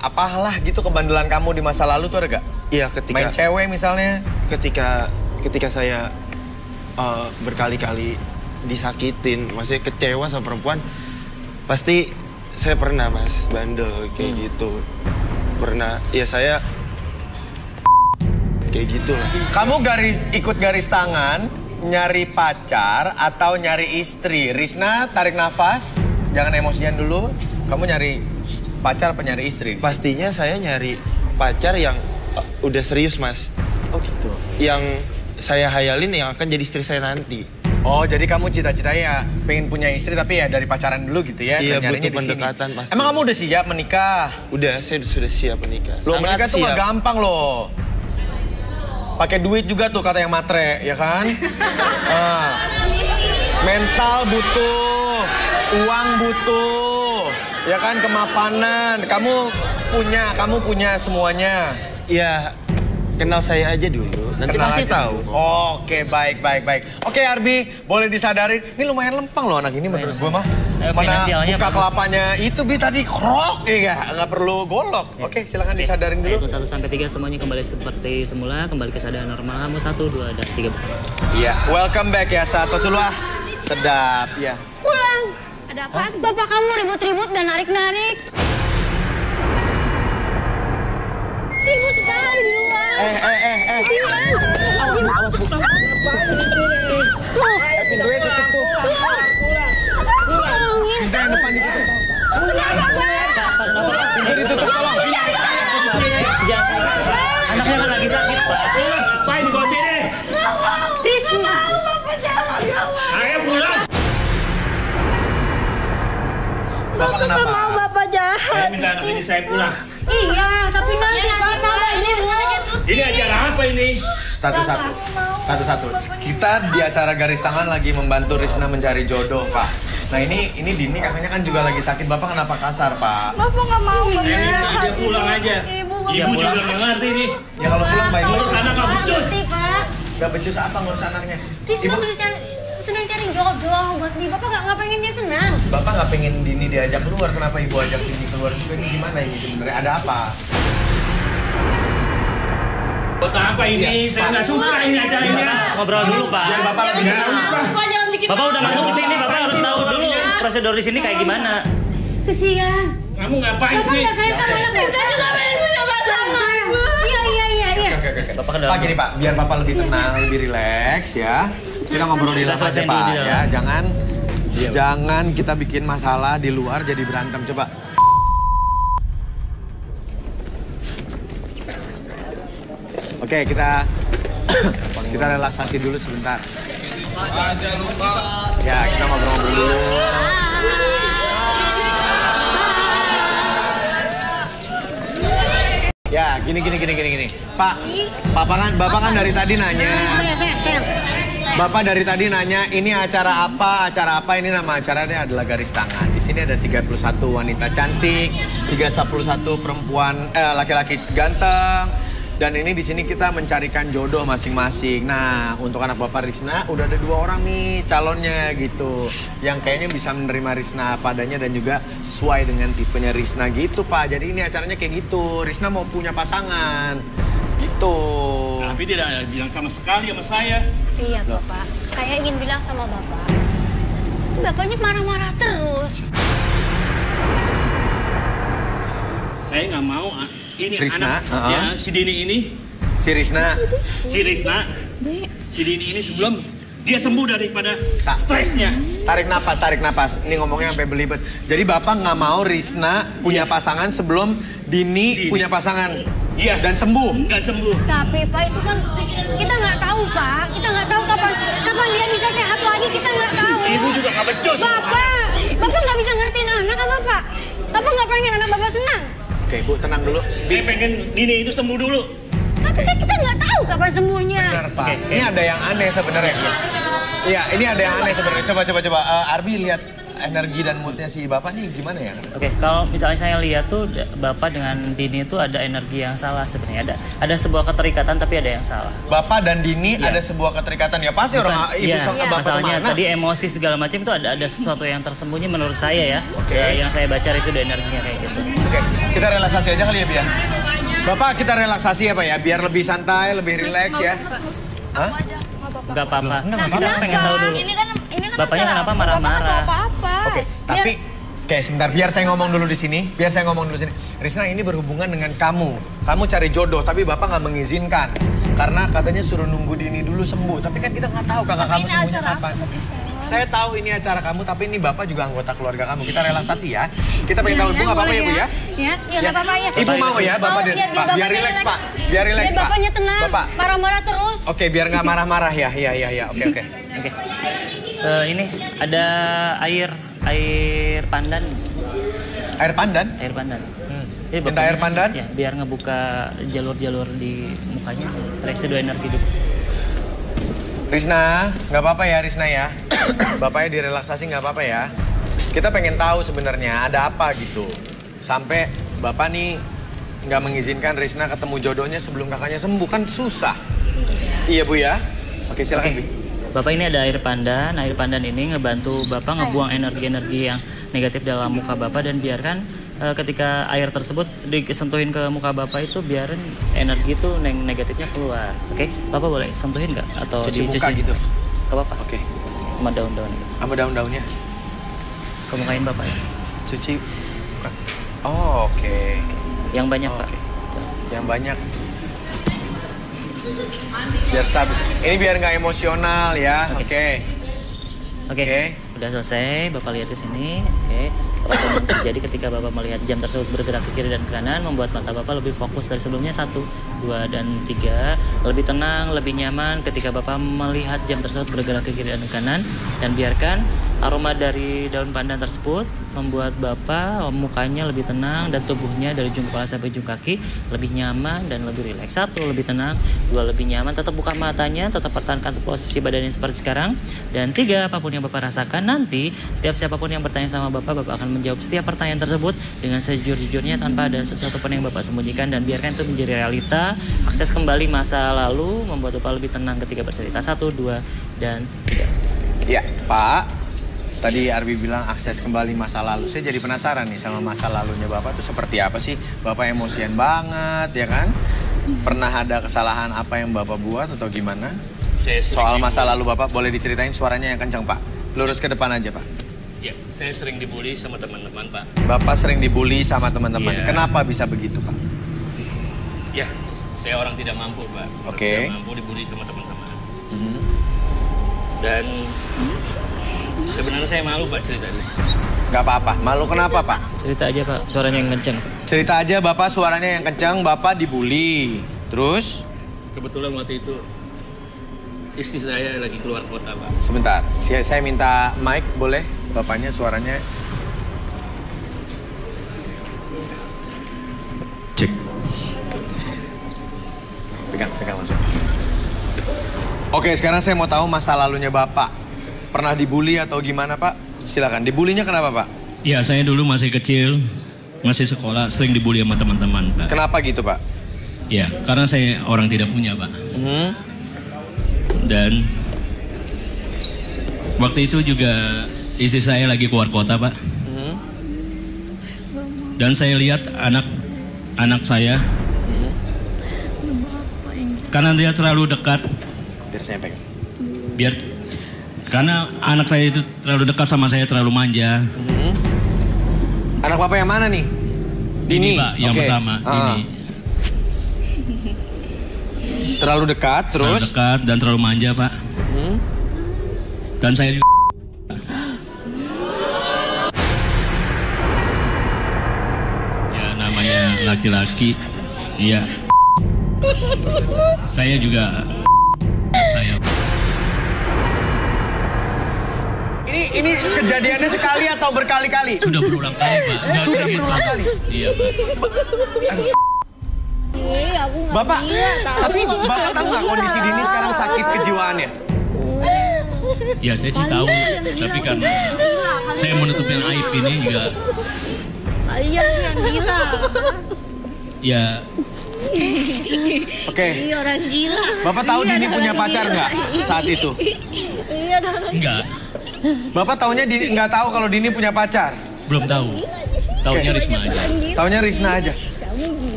apalah gitu kebandelan kamu di masa lalu tuh ada nggak? Iya, ketika... Main cewek misalnya? Ketika saya berkali-kali disakitin, maksudnya kecewa sama perempuan, pasti saya pernah, Mas, bandel kayak gitu. Pernah, ya saya... kayak gitu lah. Kamu ikut garis tangan, nyari pacar atau nyari istri? Risna, tarik nafas, jangan emosian dulu. Kamu nyari pacar apa nyari istri? Pastinya saya nyari pacar yang udah serius, Mas. Oh gitu. Yang saya hayalin yang akan jadi istri saya nanti. Oh, jadi kamu cita-citanya ya pengen punya istri tapi ya dari pacaran dulu gitu ya? Iya, butuh pendekatan pasti. Emang kamu udah siap menikah? Udah, saya sudah siap menikah. Loh, menikah tuh gak gampang loh. Pakai duit juga tuh kata yang matre, ya kan? Mental butuh, uang butuh, ya kan, kemapanan. Kamu punya semuanya. Ya, kenal saya aja dulu, nanti pasti tahu. Oke, baik. Oke, Arbi, boleh disadari, ini lumayan lempeng loh anak ini menurut gue mah. Mana buka kelapanya itu, Bi, tadi krok, ya nggak perlu golok. Oke, silakan disadarin dulu. 1 sampai 3 semuanya kembali seperti semula, kembali kesadaran normal. Kamu 1, 2, dan 3. Iya, welcome back ya, satu celuah. Sedap, ya. Pulang, ada apa? Bapak kamu ribut-ribut dan narik-narik. Ribut sekali di luar. Awas, anaknya kan lagi sakit, Pak. Pain bawa sini. Risma, Bapak jangan. Ayo pulang. Bapak kenapa? Mau Bapak jahat. Saya minta anak ini saya pulang. Iya, tapi nanti Pak sabar ini mau. Ini acara apa ini? Satu-satu. Kita di acara Garis Tangan lagi membantu Risna mencari jodoh, Pak. Nah ini Dini kakaknya kan juga lagi sakit. Bapak kenapa kasar, Pak? Bapak nggak mau, Pak. Dia pulang aja. Ibu juga mengerti nih. Ya kalau pulang baik. Ngurus anak nggak becus. Nggak becus apa ngurus anaknya? Risma senang cari jodoh buat Dini. Bapak nggak pengen dia senang. Bapak nggak pengen Dini diajak keluar. Kenapa Ibu ajak Dini keluar juga? Ini gimana ini sebenarnya? Ada apa? Buat apa ini? Saya nggak suka ini acaranya. Ngobrol dulu, Pak. Bapak nggak usah. Bapak udah masuk ke sini, Bapak harus tahu dulu prosedur di sini kayak gimana. Kesian. Kamu ngapain sih? Bapak nggak sayang sama yang bisa juga main punya pasangan. Iya. Bapak kenapa? Pak, gini Pak, biar Bapak lebih tenang, lebih rileks ya. Kita ngobrol di luar saja, Pak. Ya, jangan kita bikin masalah di luar jadi berantem. Coba. Oke, kita relaksasi dulu sebentar. Ya, kita ngobrol dulu. Gini. Bapak kan dari tadi nanya. Ini acara apa? Ini nama acaranya adalah Garis Tangan. Di sini ada 31 wanita cantik, 31 perempuan laki-laki ganteng. Dan ini di sini kita mencarikan jodoh masing-masing. Nah, untuk anak Bapak Risna udah ada 2 orang nih calonnya gitu. Yang kayaknya bisa menerima Risna padanya dan juga sesuai dengan tipenya Risna gitu, Pak. Jadi ini acaranya kayak gitu. Risna mau punya pasangan. Gitu. Tapi tidak ada bilang sama sekali sama saya. Iya, Bapak. Saya ingin bilang sama Bapak. Bapaknya marah-marah terus. Saya nggak mau. Ini Risna, anak ya, si Dini ini sebelum dia sembuh daripada stresnya. Tarik napas. Ini ngomongnya sampai belibet. Jadi Bapak nggak mau Risna punya pasangan sebelum Dini punya pasangan. Iya. Dan sembuh. Tapi Pak, itu kan kita nggak tahu, Pak. Kita nggak tahu kapan dia bisa sehat lagi. Kita nggak tahu. Ibu juga nggak becus. Bapak nggak bisa ngertiin anak apa, Pak? Bapak nggak pengen anak Bapak senang? Oke, Bu, tenang dulu. Saya pengen Dini itu sembuh dulu. Tapi kan kita nggak tahu kapan sembuhnya. Benar, Pak. Okay. Ini ada yang aneh sebenarnya. Iya, ini ada yang aneh sebenarnya. Coba. Arbi, lihat energi dan moodnya si Bapak nih gimana ya? Oke, kalau misalnya saya lihat tuh Bapak dengan Dini itu ada energi yang salah sebenarnya. Ada sebuah keterikatan tapi ada yang salah. Bapak dan Dini ada sebuah keterikatan ya pasti. Bukan, orang ibu sama Bapak sama anak. Tadi emosi segala macam itu ada sesuatu yang tersembunyi menurut saya ya. Oke. Okay. Yang saya baca itu energinya kayak gitu. Oke. Kita relaksasi aja kali ya, Bia? Bapak, kita relaksasi ya, Pak ya? Biar lebih santai, lebih rileks ya? Hah? Enggak apa-apa. Kita pengen tahu dulu. Ini kan Bapaknya kenapa marah-marah? Oke, tapi... Oke, sebentar. Biar saya ngomong dulu di sini. Risna, ini berhubungan dengan kamu. Kamu cari jodoh, tapi Bapak nggak mengizinkan. Karena katanya suruh nunggu Dini dulu sembuh. Tapi kan kita nggak tahu kakak kamu sembuhnya kapan. Saya tahu ini acara kamu, tapi ini Bapak juga anggota keluarga kamu. Kita relaksasi ya. Kita pengen tahu Ibu nggak apa-apa ya, Bu ya? Iya, nggak apa-apa ya. Ibu mau ya, Bapak biar rileks, Pak. Biar rileks, Pak. Bapaknya tenang, marah-marah terus. Oke, biar nggak marah-marah ya. Iya, oke. Ini ada air pandan. Minta air pandan? Ya, biar ngebuka jalur-jalur di mukanya. Residu energi hidup. Risna, nggak apa-apa ya Risna ya. Bapaknya direlaksasi nggak apa-apa ya. Kita pengen tahu sebenarnya ada apa gitu. Sampai Bapak nih nggak mengizinkan Risna ketemu jodohnya sebelum kakaknya sembuh. Kan susah. Iya Bu ya? Oke, silakan Bu. Bapak, ini ada air pandan. Air pandan ini ngebantu Bapak ngebuang energi-energi yang negatif dalam muka Bapak. Dan biarkan ketika air tersebut disentuhin ke muka Bapak itu biarin energi itu negatifnya keluar. Oke? Bapak boleh sentuhin nggak? Atau dicuci? Gitu? Ke Bapak? Oke. Sama daun-daun. Sama daun-daunnya? Ke mukain Bapak ya? Cuci. Oh, oke. Yang banyak, Pak. Yang banyak. Biar stabil. Ini biar nggak emosional ya. Oke. Udah selesai. Bapak lihat ke sini. Oke. Jadi ketika Bapak melihat jam tersebut bergerak ke kiri dan kanan, membuat mata Bapak lebih fokus dari sebelumnya 1, 2, dan 3. Lebih tenang, lebih nyaman ketika Bapak melihat jam tersebut bergerak ke kiri dan kanan. Dan biarkan aroma dari daun pandan tersebut membuat Bapak mukanya lebih tenang dan tubuhnya dari ujung kepala sampai ujung kaki lebih nyaman dan lebih rileks. 1, lebih tenang. 2, lebih nyaman. Tetap buka matanya, tetap pertahankan posisi badannya seperti sekarang. Dan 3, apapun yang Bapak rasakan nanti, siapapun yang bertanya sama Bapak, Bapak akan menjawab setiap pertanyaan tersebut dengan sejujur-jujurnya tanpa ada sesuatu pun yang Bapak sembunyikan, dan biarkan itu menjadi realita. Akses kembali masa lalu membuat Bapak lebih tenang ketika bercerita. 1, 2, dan 3. Ya, Pak. Tadi Arbi bilang akses kembali masa lalu. Saya jadi penasaran nih sama masa lalunya Bapak tuh seperti apa sih? Bapak emosian banget, ya kan? Pernah ada kesalahan apa yang Bapak buat atau gimana? Soal masa lalu Bapak boleh diceritain, suaranya yang kencang, Pak. Lurus ke depan aja, Pak. Ya, saya sering dibully sama teman-teman, Pak. Bapak sering dibully sama teman-teman. Ya. Kenapa bisa begitu, Pak? Ya, saya orang tidak mampu, Pak. Oke. Tidak mampu dibully sama teman-teman. Dan sebenarnya saya malu, Pak, ceritanya. Gak apa-apa. Malu kenapa, Pak? Cerita aja, Pak. Suaranya yang kenceng. Cerita aja, Bapak. Suaranya yang kenceng. Bapak dibully. Terus? Kebetulan waktu itu istri saya lagi keluar kota, Pak. Sebentar, saya minta mic, boleh? Bapaknya suaranya. Cek. pegang langsung. Oke, sekarang saya mau tahu masa lalunya Bapak. Pernah dibully atau gimana, Pak? Silakan. Dibulinya kenapa, Pak? Iya, saya dulu masih kecil, masih sekolah, sering dibully sama teman-teman, Pak. Kenapa gitu, Pak? Ya, karena saya orang tidak punya, Pak. Dan waktu itu juga istri saya lagi keluar kota, Pak. Dan saya lihat anak saya, karena dia terlalu dekat, karena anak saya itu terlalu dekat sama saya, terlalu manja. Anak Bapak yang mana nih? Dini, Pak, yang pertama. Dini. Terlalu dekat, terus? Terlalu dekat dan terlalu manja, Pak. Dan saya juga... Ya, namanya laki-laki. Iya. Saya juga... Ini kejadiannya sekali atau berkali-kali? Sudah berulang kali, Pak. Sudah berulang kali? Iya, Pak. Aku nggak Bapak, gila, tapi Bapak tahu nggak kondisi Dini sekarang sakit kejiwaannya? Ya, saya sih tahu. Tapi karena saya menutupin aib ini juga... Kalian yang gila. Ya... Oke. Ini orang gila. Bapak tahu Dini punya pacar nggak saat itu? Iya, enggak. Bapak taunya Dini nggak tahu kalau Dini punya pacar? Belum tahu. Taunya Risna aja. Taunya Risna aja.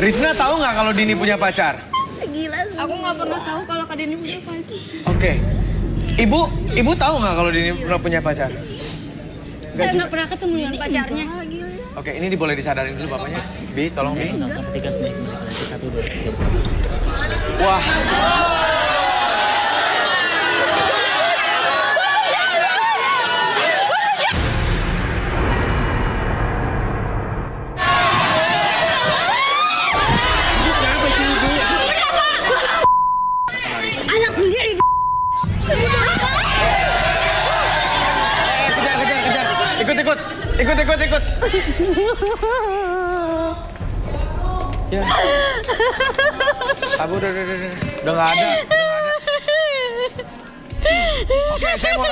Risna tahu nggak kalau Dini punya pacar? Gila. Aku nggak pernah tahu kalau Kak Dini punya pacar. Oke. Ibu tahu nggak kalau Dini pernah punya pacar? Saya nggak pernah ketemu dengan pacarnya. Oke, ini boleh disadarin dulu bapaknya. Bi, tolong Bi. Wah. Ikut. Ya. Aku udah nggak ada. Oke, saya mau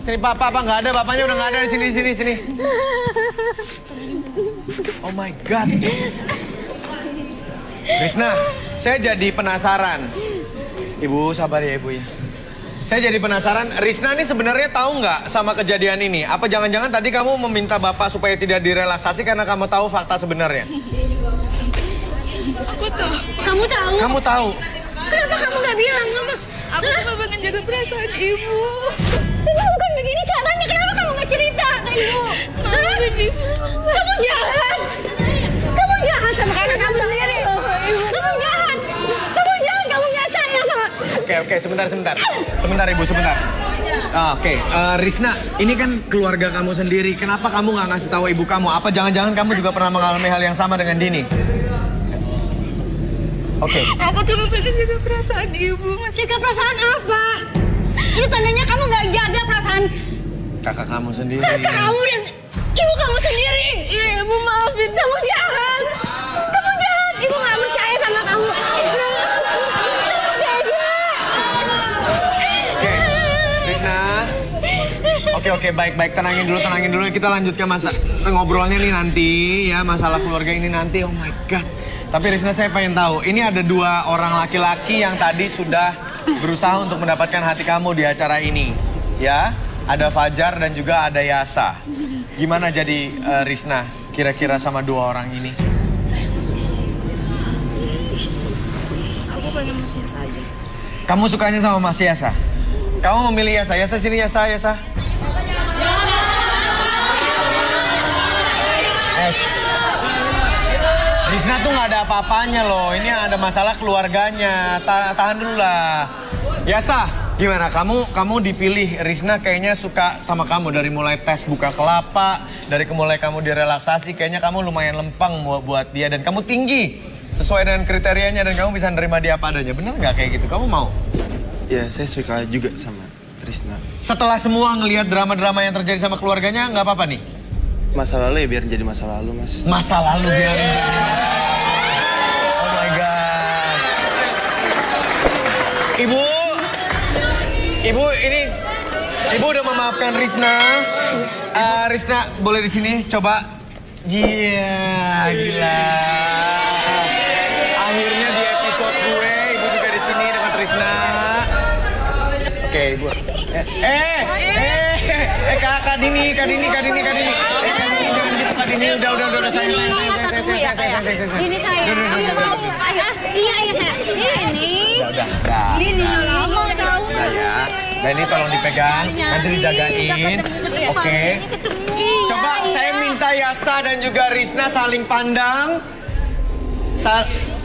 istri Bapak nggak ada, bapaknya udah nggak ada di sini. Oh my God. Risna, saya jadi penasaran. Ibu sabar ya, Ibu ya. Saya jadi penasaran, Risna ini sebenarnya tahu nggak sama kejadian ini? Apa jangan-jangan tadi kamu meminta Bapak supaya tidak direlaksasi karena kamu tahu fakta sebenarnya? Aku tahu. Kamu tahu? Kamu tahu. Kenapa kamu nggak bilang, Mama? Aku cuma pengen jaga perasaan Ibu. Kamu bukan begini caranya, kenapa kamu nggak cerita ke Ibu? Kamu jahat. Kamu jahat sama kamu sendiri. Kamu jahat. Oke, sebentar ibu. Risna, ini kan keluarga kamu sendiri. Kenapa kamu nggak ngasih tahu ibu kamu? Apa jangan-jangan kamu juga pernah mengalami hal yang sama dengan Dini? Oke. Aku cuma pengen jaga perasaan ibu. Jaga perasaan apa? Ini tandanya kamu nggak jaga perasaan kakak kamu sendiri. Kakak kamu dan ibu kamu sendiri. Iya, ibu maafin. Kamu jahat. Kamu jahat. Ibu nggak percaya sama kamu. Oke, baik, tenangin dulu. Kita lanjutkan ngobrolnya nih nanti, ya, masalah keluarga ini nanti. Oh my God. Tapi Risna, saya pengen tahu, ini ada dua orang laki-laki yang tadi sudah berusaha untuk mendapatkan hati kamu di acara ini, ya. Ada Fajar dan juga ada Yasa. Gimana jadi Risna kira-kira sama dua orang ini? Aku pengen Mas Yasa aja. Kamu sukanya sama Mas Yasa? Kamu memilih Yasa? Yasa sini, Yasa. Risna tuh nggak ada apa-apanya loh. Ini ada masalah keluarganya. Tahan dulu lah. Yasa, gimana? Kamu dipilih Risna kayaknya suka sama kamu dari mulai tes buka kelapa, dari mulai kamu direlaksasi. Kayaknya kamu lumayan lempeng buat dia dan kamu tinggi sesuai dengan kriterianya dan kamu bisa nerima dia apa adanya. Bener nggak kayak gitu? Kamu mau? Ya, saya suka juga sama Risna. Setelah semua ngelihat drama-drama yang terjadi sama keluarganya, nggak apa-apa nih? Masa lalu ya biar jadi masa lalu, Mas. Masa lalu biar. Oh my God. Ibu ini, Ibu udah memaafkan Risna. Risna boleh di sini coba. Iya, gila. Akhirnya di episode gue, Ibu juga di sini dengan Risna. Oke, Ibu. Kak Dini. Ini udah saya. Ini saya. Iya. Nah ini tolong dipegang, nanti dijagain. Oke. Coba saya minta Yasa dan juga Risna saling pandang.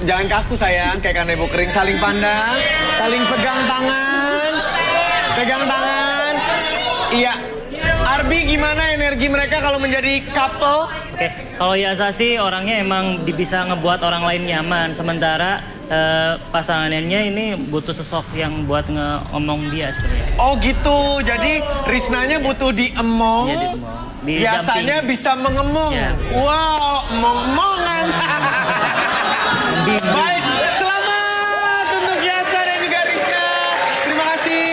Jangan kaku sayang, kayak karena ibu kering. Saling pandang, saling pegang tangan. Pegang tangan. Iya. Arbi, gimana energi mereka kalau menjadi couple? Oke, kalau Yasa sih orangnya emang bisa ngebuat orang lain nyaman. Sementara pasangannya ini butuh sosok yang buat ngeomong dia sebenarnya. Oh gitu, jadi Risnanya butuh diemong, Yasanya bisa mengemong. Ya, wow, emong-emongan. Baik, selamat untuk Yasa dan juga Risna. Terima kasih,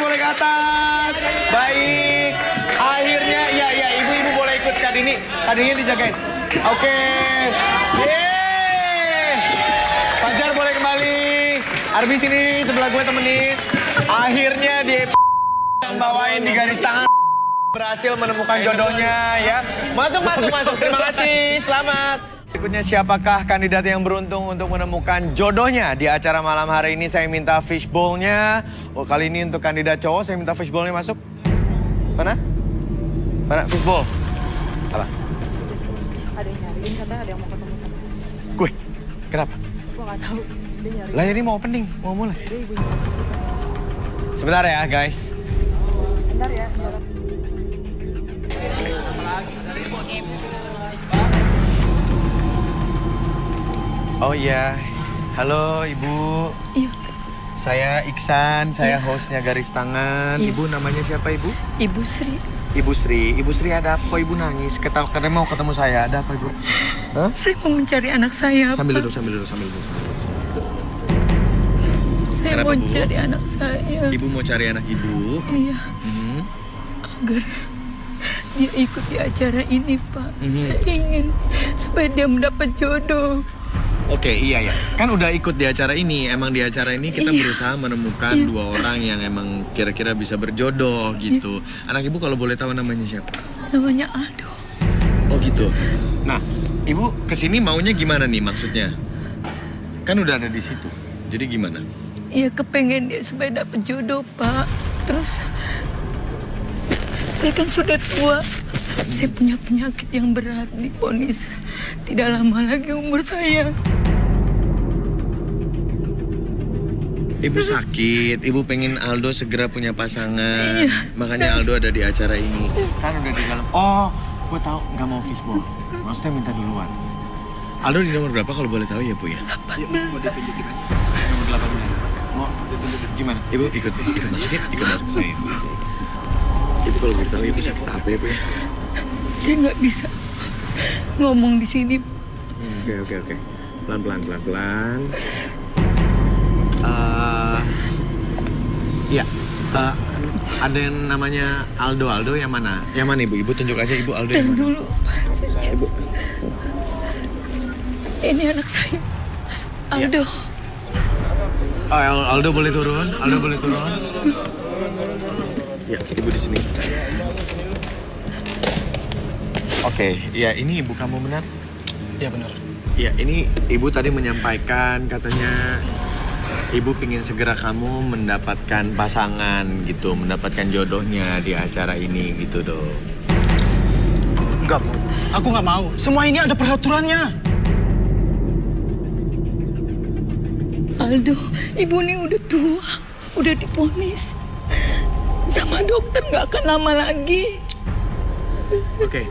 boleh ke atas. Baik. Tadinya dijagain. Oke. Yeay. Fajar boleh kembali. Arbi sini sebelah gue temenin. Akhirnya dia yang bawain di garis tangan berhasil menemukan jodohnya ya. Masuk. Terima kasih. Selamat. Berikutnya siapakah kandidat yang beruntung untuk menemukan jodohnya di acara malam hari ini? Saya minta fishbowl-nya. Oh, kali ini untuk kandidat cowok saya minta fishbowl-nya masuk. Mana fishbowl? Apa? Ada yang nyariin, katanya ada yang mau ketemu sama Mas. Gue? Kenapa? Gue gak tau, dia nyariin. Lah ini mau opening, mau mulai. Dia ibunya partisipan. Sebentar ya guys. Bentar ya. Oh iya, halo ibu. Iya. Saya Iksan, saya hostnya Garis Tangan. Ibu namanya siapa ibu? Ibu Sri. Ibu Sri ada apa? Ibu nangis, karena mau ketemu saya. Ada apa, Ibu? Hah? Saya mau mencari anak saya. Sambil duduk. Saya mau cari anak saya. Ibu mau cari anak ibu? Iya. Agar dia ikuti acara ini, Pak. Saya ingin supaya dia mendapat jodoh. Oke, iya. Kan udah ikut di acara ini. Emang di acara ini kita berusaha menemukan dua orang yang emang kira-kira bisa berjodoh gitu. Anak ibu kalau boleh tahu namanya siapa? Namanya Aldo. Oh gitu. Nah, ibu kesini maunya gimana nih maksudnya? Kan udah ada di situ. Jadi gimana? Iya, kepengen dia supaya dapat jodoh, Pak. Terus, saya kan sudah tua. Saya punya penyakit yang berat, diponis. Tidak lama lagi umur saya. Ibu sakit, ibu pengen Aldo segera punya pasangan. Iya. Makanya Aldo ada di acara ini. Kan udah di dalam. Oh, gue tahu nggak mau fishbowl. Maksudnya minta duluan. Aldo di nomor berapa kalau boleh tahu ya, Bu ya? 18. Nomor 18. Mau gimana? Ibu ikut masuk ya, ikut masuk saya. Ibu kalau boleh tahu ibu sakit apa ya, Bu ya? Saya nggak bisa ngomong di sini. Oke. Pelan. Ada yang namanya Aldo yang mana? Yang mana ibu? Ibu tunjuk aja ibu Aldo yang mana. Dulu. Saya ibu. Ini anak saya. Aldo. Ya. Oh, Aldo boleh turun. Ya, ibu di sini. Oke, ya ini ibu kamu benar? Ya benar. Ya ini ibu tadi menyampaikan katanya ibu pingin segera kamu mendapatkan pasangan gitu, mendapatkan jodohnya di acara ini gitu dong. Enggak, aku nggak mau. Semua ini ada peraturannya. Aldo, ibu ini udah tua, udah diponis sama dokter nggak akan lama lagi. Oke.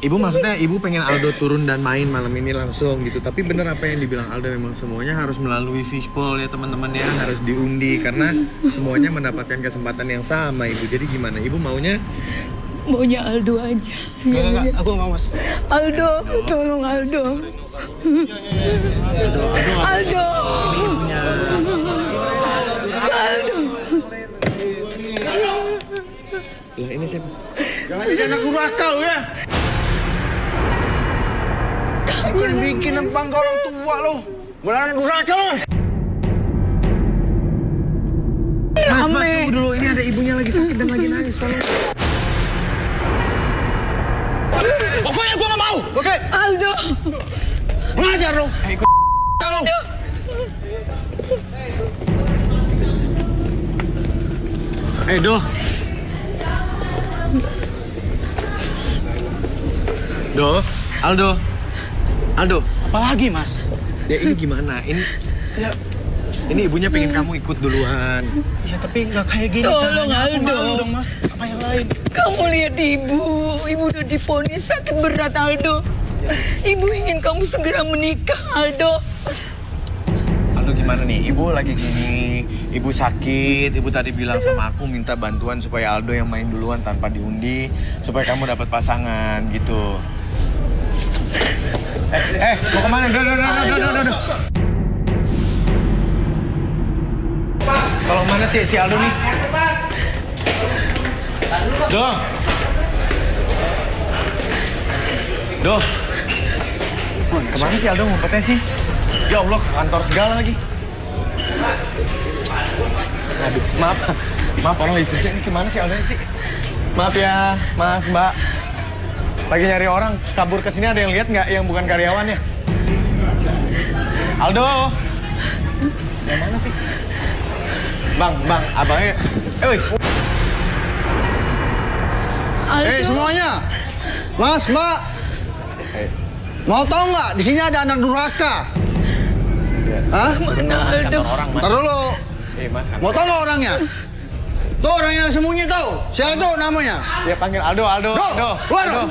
Ibu maksudnya ibu pengen Aldo turun dan main malam ini langsung gitu. Tapi bener apa yang dibilang Aldo, memang semuanya harus melalui fishbowl ya teman-teman ya. Harus diundi karena semuanya mendapatkan kesempatan yang sama ibu. Jadi gimana ibu maunya? Maunya Aldo aja. Enggak, aku nggak mau mas. Aldo, tolong Aldo. Aldo. Lah ini siapa? Jangan jadi anak durhaka lu ya. Bukan bikin nempang kau orang tua lu. Bukan anak durhaka lu. Mas, tunggu dulu. Ini ada ibunya lagi sakit dan lagi nangis. Tolong. Pokoknya gua gak mau, oke? Aldo. Belajar lu. Hei, gua lu. Eh, Do. Do, Aldo. Aldo, apalagi, Mas? Ya ini gimana? Ini ya, ini ibunya pengen kamu ikut duluan. Iya, tapi nggak kayak gini caranya. Tolong, Aldo. Dong, Mas. Apa yang lain? Kamu lihat ibu. Ibu udah diponis sakit berat, Aldo. Ibu ingin kamu segera menikah, Aldo. Aldo gimana nih? Ibu lagi gini, ibu sakit, ibu tadi bilang sama aku minta bantuan supaya Aldo yang main duluan tanpa diundi, supaya kamu dapat pasangan, gitu. Mau kemana? Duh. Pak, kalau mana sih si Aldo nih? Duh. Kemana sih Aldo ngumpetnya sih? Ya Allah, kantor segala lagi. Aduh, maaf orang lagi kerja. Ini gimana sih Aldo sih? Maaf ya, Mas, Mbak. Lagi nyari orang, kabur ke sini ada yang lihat nggak yang bukan karyawannya? Aldo, mana sih? Bang, abangnya. Semuanya, Mas, Mbak. Mau tahu nggak? Di sini ada anak durhaka. Hah? Ntar dulu. Mau tau nggak orangnya? Tuh orang yang sembunyi tau. Si Aldo namanya. Dia panggil Aldo. Aldo, keluar dong.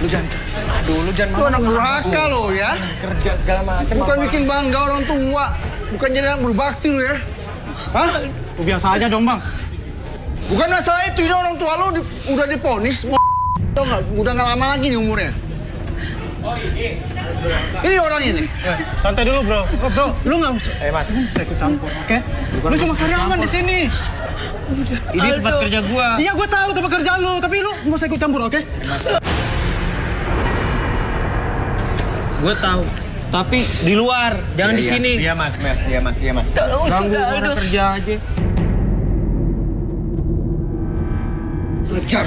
Lu jangan masuk. Lu anak durhaka lo ya. Kerja segala macam. Bukan bikin bangga orang tua. Bukan jadi anak berbakti lo ya. Hah? Lu biasa aja dong, Bang. Bukan masalah itu. Ini orang tua lo udah diponis. Tau nggak, udah nggak lama lagi nih umurnya. Oh ini orang ini. Santai dulu bro. Lu nggak usah. Mas, saya ikut campur, oke? Lu cuma karyawan di sini. Ini tempat kerja gua. Iya, gua tahu tempat kerja lu, tapi lu nggak usah ikut campur, oke? Mas. Gua tahu, tapi di luar, jangan di sini. Iya mas. Ganggu orang kerja aja. Lecar.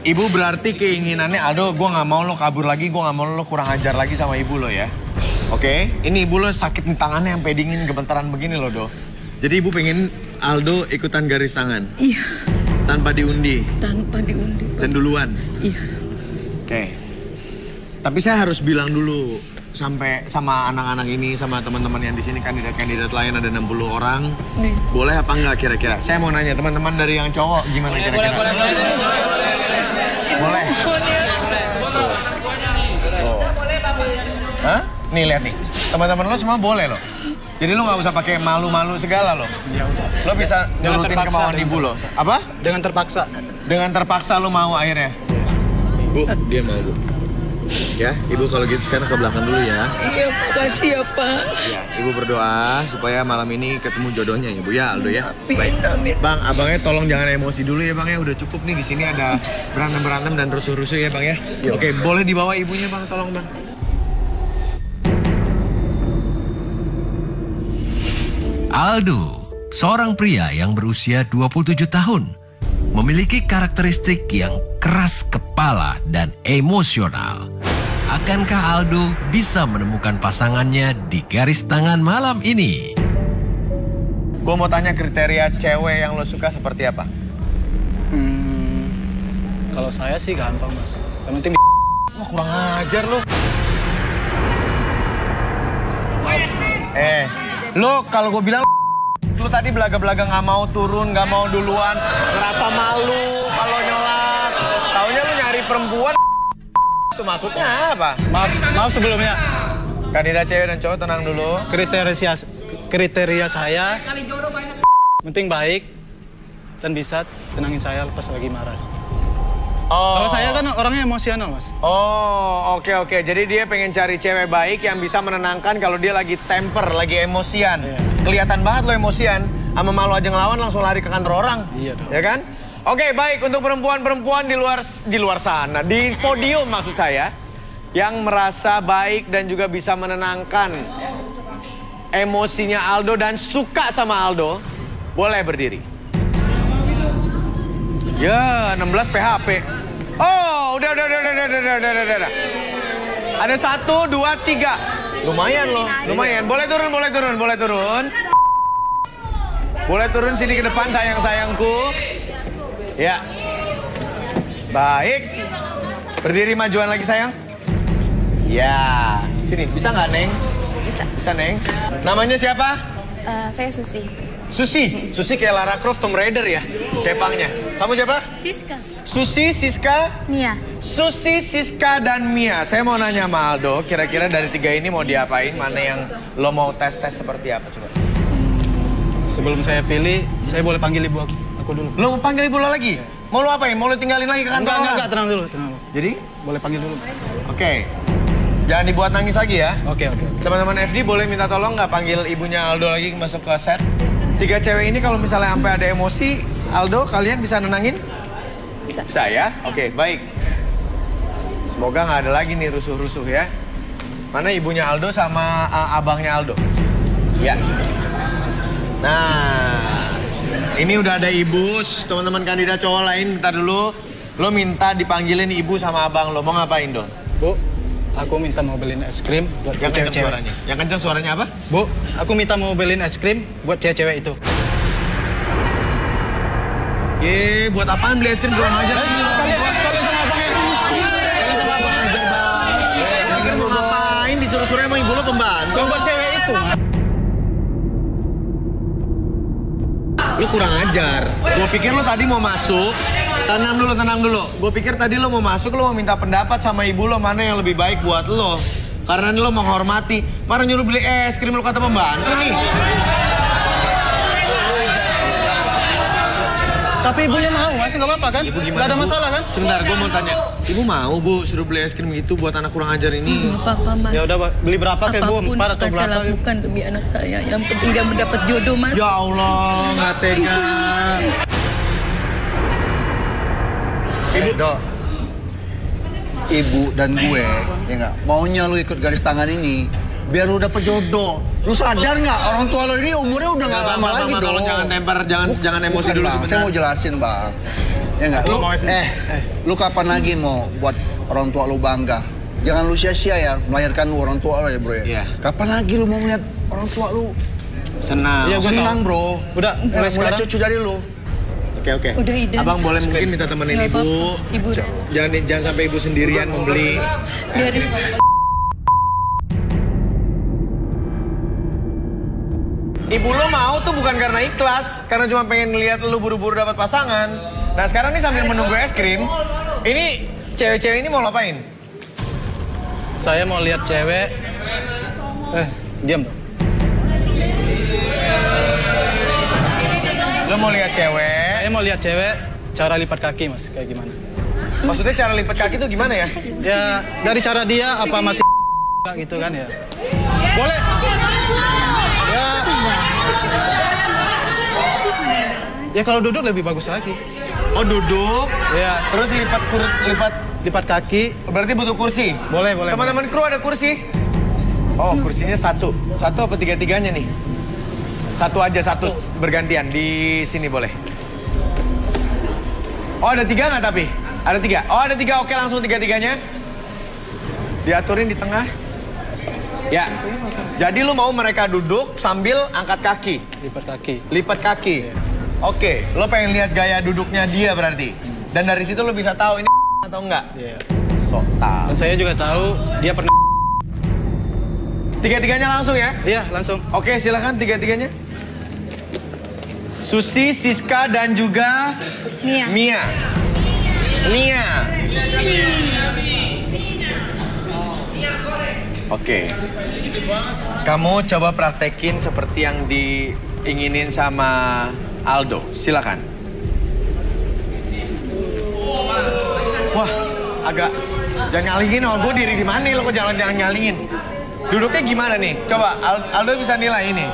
Ibu berarti keinginannya Aldo, gue nggak mau lo kabur lagi, gue nggak mau lo kurang ajar lagi sama ibu lo ya. Oke, ini ibu lo sakit nih tangannya sampai dingin gementaran begini lo Do. Jadi ibu pengen Aldo ikutan garis tangan. Iya. Tanpa diundi. Dan duluan. Iya. Oke. Tapi saya harus bilang dulu sampai sama anak-anak ini, sama teman-teman yang di sini, kandidat-kandidat lain ada 60 orang. Nih. Boleh apa enggak kira-kira? Saya mau nanya teman-teman dari yang cowok gimana kira-kira? Boleh. Hah? Nih lihat nih. Teman-teman lo semua boleh lo. Jadi lo nggak usah pakai malu-malu segala lo. Lo bisa nurutin kemauan ibu lo. Apa? Dengan terpaksa. Dengan terpaksa lo mau akhirnya. Bu, dia mau Bu. Ya, Ibu kalau gitu sekarang ke belakang dulu ya. Iya, makasih ya Pak. Ya, Ibu berdoa supaya malam ini ketemu jodohnya ya Bu ya, Aldo ya. Baik. Bang, abangnya tolong jangan emosi dulu ya Bang ya. Udah cukup nih di sini ada berantem-berantem dan rusuh-rusuh ya Bang ya. Yo. Oke, boleh dibawa ibunya Bang, tolong Bang. Aldo, seorang pria yang berusia 27 tahun. Memiliki karakteristik yang keras kepala dan emosional. Akankah Aldo bisa menemukan pasangannya di garis tangan malam ini? Gue mau tanya kriteria cewek yang lo suka seperti apa? Kalau saya sih gampang Mas. Yang penting lo kurang ajar lo. Lo kalau gue bilang lu tadi belaga-belaga nggak mau turun, nggak mau duluan, ngerasa malu kalau nyelak. Taunya lu nyari perempuan, itu maksudnya apa? Maaf sebelumnya. Kandidat cewek dan cowok tenang dulu. Kriteria saya, penting baik dan bisa tenangin saya lepas lagi marah. Oh. Kalau saya kan orangnya emosional, Mas. Oh, oke. Jadi dia pengen cari cewek baik yang bisa menenangkan kalau dia lagi temper, lagi emosian. Iya. Kelihatan banget lo emosian. Sama malu aja ngelawan langsung lari ke kantor orang. Iya dong. Ya kan? Oke, baik untuk perempuan-perempuan di luar sana, di podium maksud saya, yang merasa baik dan juga bisa menenangkan emosinya Aldo dan suka sama Aldo, boleh berdiri. Ya, 16 PHP. Oh, udah. Ada 1, 2, 3. Lumayan loh, lumayan. Boleh turun. Boleh turun sini ke depan, sayang-sayangku. Ya. Baik. Berdiri majuan lagi, sayang. Ya. Sini, bisa nggak, Neng? Bisa. Bisa, Neng. Namanya siapa? Saya Susi. Susi kayak Lara Croft Tomb Raider ya, tepangnya. Kamu siapa? Siska. Susi, Siska, Mia. Susi, Siska, dan Mia. Saya mau nanya sama Aldo, kira-kira dari 3 ini mau diapain? Mana yang lo mau tes seperti apa? Coba. Sebelum saya pilih, saya boleh panggil ibu aku dulu. Lo mau panggil ibu lo lagi? Mau lo apain? Mau lo tinggalin lagi ke kantor? Enggak, tenang dulu. Jadi? Boleh panggil dulu. Oke. Jangan dibuat nangis lagi ya. Oke. Teman-teman FD boleh minta tolong nggak panggil ibunya Aldo lagi masuk ke set? 3 cewek ini kalau misalnya sampai ada emosi, Aldo, kalian bisa nenangin? Bisa. Bisa ya? Oke, baik. Semoga nggak ada lagi nih rusuh-rusuh ya. Mana ibunya Aldo sama abangnya Aldo? Ya. Nah, ini udah ada ibu, teman-teman kandidat cowok lain, bentar dulu. Lo minta dipanggilin ibu sama abang lo, mau ngapain, Don? Bu, aku minta mau beliin es krim buat cewek-cewek. Yang kenceng suaranya apa? Bu, aku minta mau beliin es krim buat cewek-cewek itu. Ye, buat apaan beli es krim kurang ajar? Sekalian sama abang ya. Ajar banget. Mau ngapain disuruh-suruh emang ibu lo pembantu? Kau buat cewek itu. Lo kurang ajar. Gua pikir lo tadi mau masuk. Tenang dulu. Gue pikir tadi lo mau masuk, lo mau minta pendapat sama ibu lo mana yang lebih baik buat lo. Karena lo menghormati. Marah nyuruh beli es krim, lo kata membantu nih. Tapi ibunya mau, masih gak apa-apa kan? Gak ada masalah kan? Sebentar, gue mau tanya. Ibu mau, Bu, suruh beli es krim gitu buat anak kurang ajar ini? Gak apa-apa, Mas. Ya udah, beli berapa kayak Bu? 4 atau berapa? Apapun saya lakukan demi anak saya. Yang penting dia mendapat jodoh, Mas. Ya Allah, gak tega. Ibu dan gue, ya nggak, maunya lu ikut garis tangan ini biar lu dapet jodoh. Lu sadar nggak orang tua lu ini umurnya udah nggak lama lagi dong. Jangan temper, jangan emosi dulu sebentar. Saya mau jelasin, Bang. Ya nggak, lu kapan lagi mau buat orang tua lu bangga? Jangan lu sia-sia ya, melahirkan lu orang tua lu ya, Bro ya. Kapan lagi lu mau melihat orang tua lu senang? Ya gue tenang, Bro. Udah, mulai cucu dari lu. Oke. Udah ide. Abang boleh mungkin minta temenin ibu. Ibu. Jangan sampai ibu sendirian membeli. Biarin. Ibu lo mau tuh bukan karena ikhlas, karena cuma pengen ngeliat lo buru-buru dapat pasangan. Nah sekarang nih sambil menunggu es krim, ini cewek-cewek ini mau ngapain? Saya mau lihat cewek. Diam. Lo mau lihat cewek? Saya mau lihat cewek, cara lipat kaki, Mas, kayak gimana? Maksudnya cara lipat kaki itu gimana ya? Ya, dari cara dia apa masih gitu kan ya? Boleh. Ya. Ya kalau duduk lebih bagus lagi. Oh, duduk. Ya, terus lipat kaki. Berarti butuh kursi. Boleh. Teman-teman kru ada kursi? Oh, kursinya 1. 1 apa 3-3-nya nih? 1 aja, 1 bergantian di sini boleh. Oh ada 3 nggak tapi? Ada 3. Oh ada 3, oke langsung 3-3-nya. Diaturin di tengah. Ya. Jadi lu mau mereka duduk sambil angkat kaki. Lipat kaki. Oke, lu pengen lihat gaya duduknya dia berarti. Dan dari situ lu bisa tahu ini atau enggak. Iya. Sok tahu. Dan saya juga tahu dia pernah. 3-3-nya langsung ya? Iya langsung. Oke silakan 3-3-nya. Susi, Siska, dan juga Mia. Oke. Kamu coba praktekin seperti yang diinginin sama Aldo. Silakan. agak jangan nyalingin sama gue diri di mana lo kok jangan nyalingin. Duduknya gimana nih? Coba Aldo bisa nilai ini.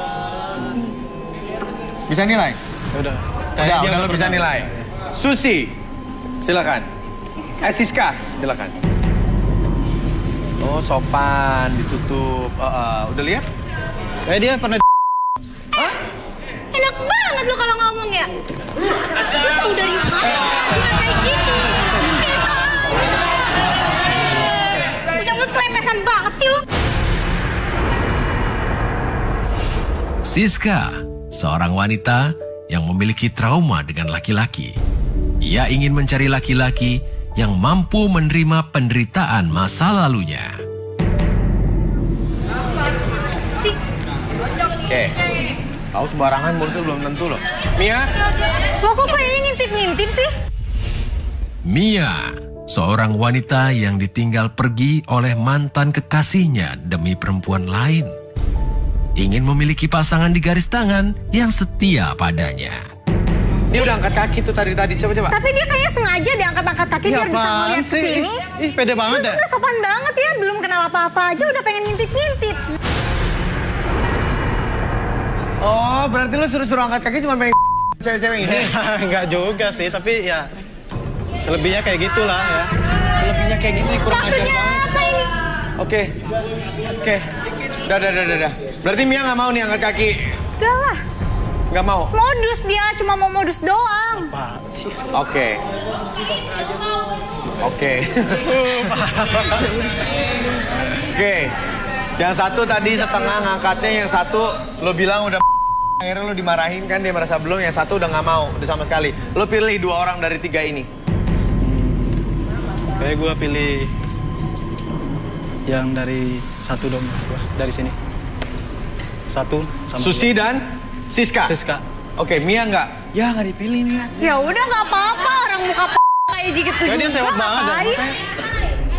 Bisa nilai? Udah. Udah lo bisa nilai. Susi, silakan. Siska, silakan. Oh, sopan, ditutup. Udah lihat? Dia pernah Hah? Enak banget lo kalau ngomong ya? Lo tau dari mana? Kayak gitu. Udah mau kelepesan banget sih lo. Siska, seorang wanita yang memiliki trauma dengan laki-laki. Ia ingin mencari laki-laki yang mampu menerima penderitaan masa lalunya. Oke, tahu sembarangan mulutnya belum tentu loh. Mia, lo kok kayaknya ngintip-ngintip sih? Mia, seorang wanita yang ditinggal pergi oleh mantan kekasihnya demi perempuan lain. Ingin memiliki pasangan di garis tangan yang setia padanya. Dia udah angkat kaki tuh tadi, coba. Tapi dia kayaknya sengaja diangkat-angkat kaki biar bisa ngeliat ke sini. Ih, pede banget deh. Lu tuh sopan banget ya, belum kenal apa-apa aja udah pengen ngintip-ngintip. Oh, berarti lu suruh-suruh angkat kaki cuma pengen cewek-cewek ini? Enggak juga sih, tapi ya selebihnya kayak gitulah ya. Selebihnya kayak gitu, kurang ajar banget. Oke. Udah. Berarti Mia nggak mau nih angkat kaki? Enggak lah. Nggak mau? Modus dia, cuma mau modus doang. Oke. Yang satu tadi setengah ngangkatnya, yang satu lo bilang udah akhirnya lo dimarahin kan, dia merasa belum, yang satu udah nggak mau, udah sama sekali. Lo pilih dua orang dari tiga ini. Kayak gue pilih yang dari satu dong, dari sini. Satu sama Susi dua. Dan Siska. Oke, Mia enggak? Ya enggak dipilih Mia. Ya udah enggak apa-apa, orang muka kayak gitu juga. Dia sewot banget dong.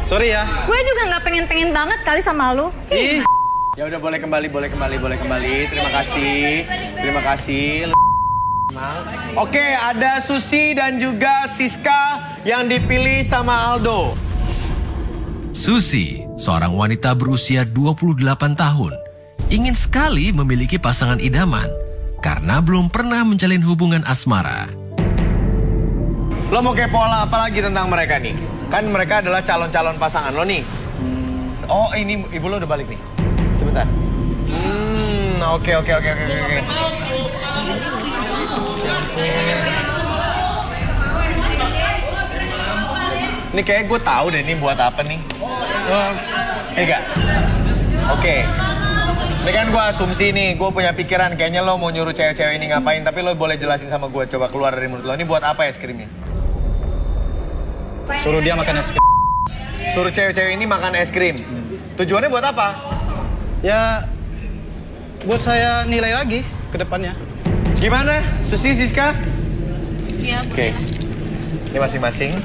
Sorry ya. Gue juga enggak pengen banget kali sama lu. Ih. Ya udah boleh kembali. Terima kasih. Oke, ada Susi dan juga Siska yang dipilih sama Aldo. Susi, seorang wanita berusia 28 tahun, ingin sekali memiliki pasangan idaman karena belum pernah menjalin hubungan asmara. Lo mau kepo apa lagi tentang mereka nih? Kan mereka adalah calon-calon pasangan lo nih. Oh, ini ibu lo udah balik nih. Sebentar. Oke. Ini kayak gue tahu deh ini buat apa nih. Enggak? Oke. Ini kan gue asumsi nih, gue punya pikiran kayaknya lo mau nyuruh cewek-cewek ini ngapain, tapi lo boleh jelasin sama gue, coba keluar dari mulut lo. Ini buat apa es krimnya? Suruh dia makan es krim. Suruh cewek-cewek ini makan es krim. Tujuannya buat apa? Ya, buat saya nilai lagi ke depannya. Gimana? Susi, Siska? Iya, boleh. Oke. Ini masing-masing.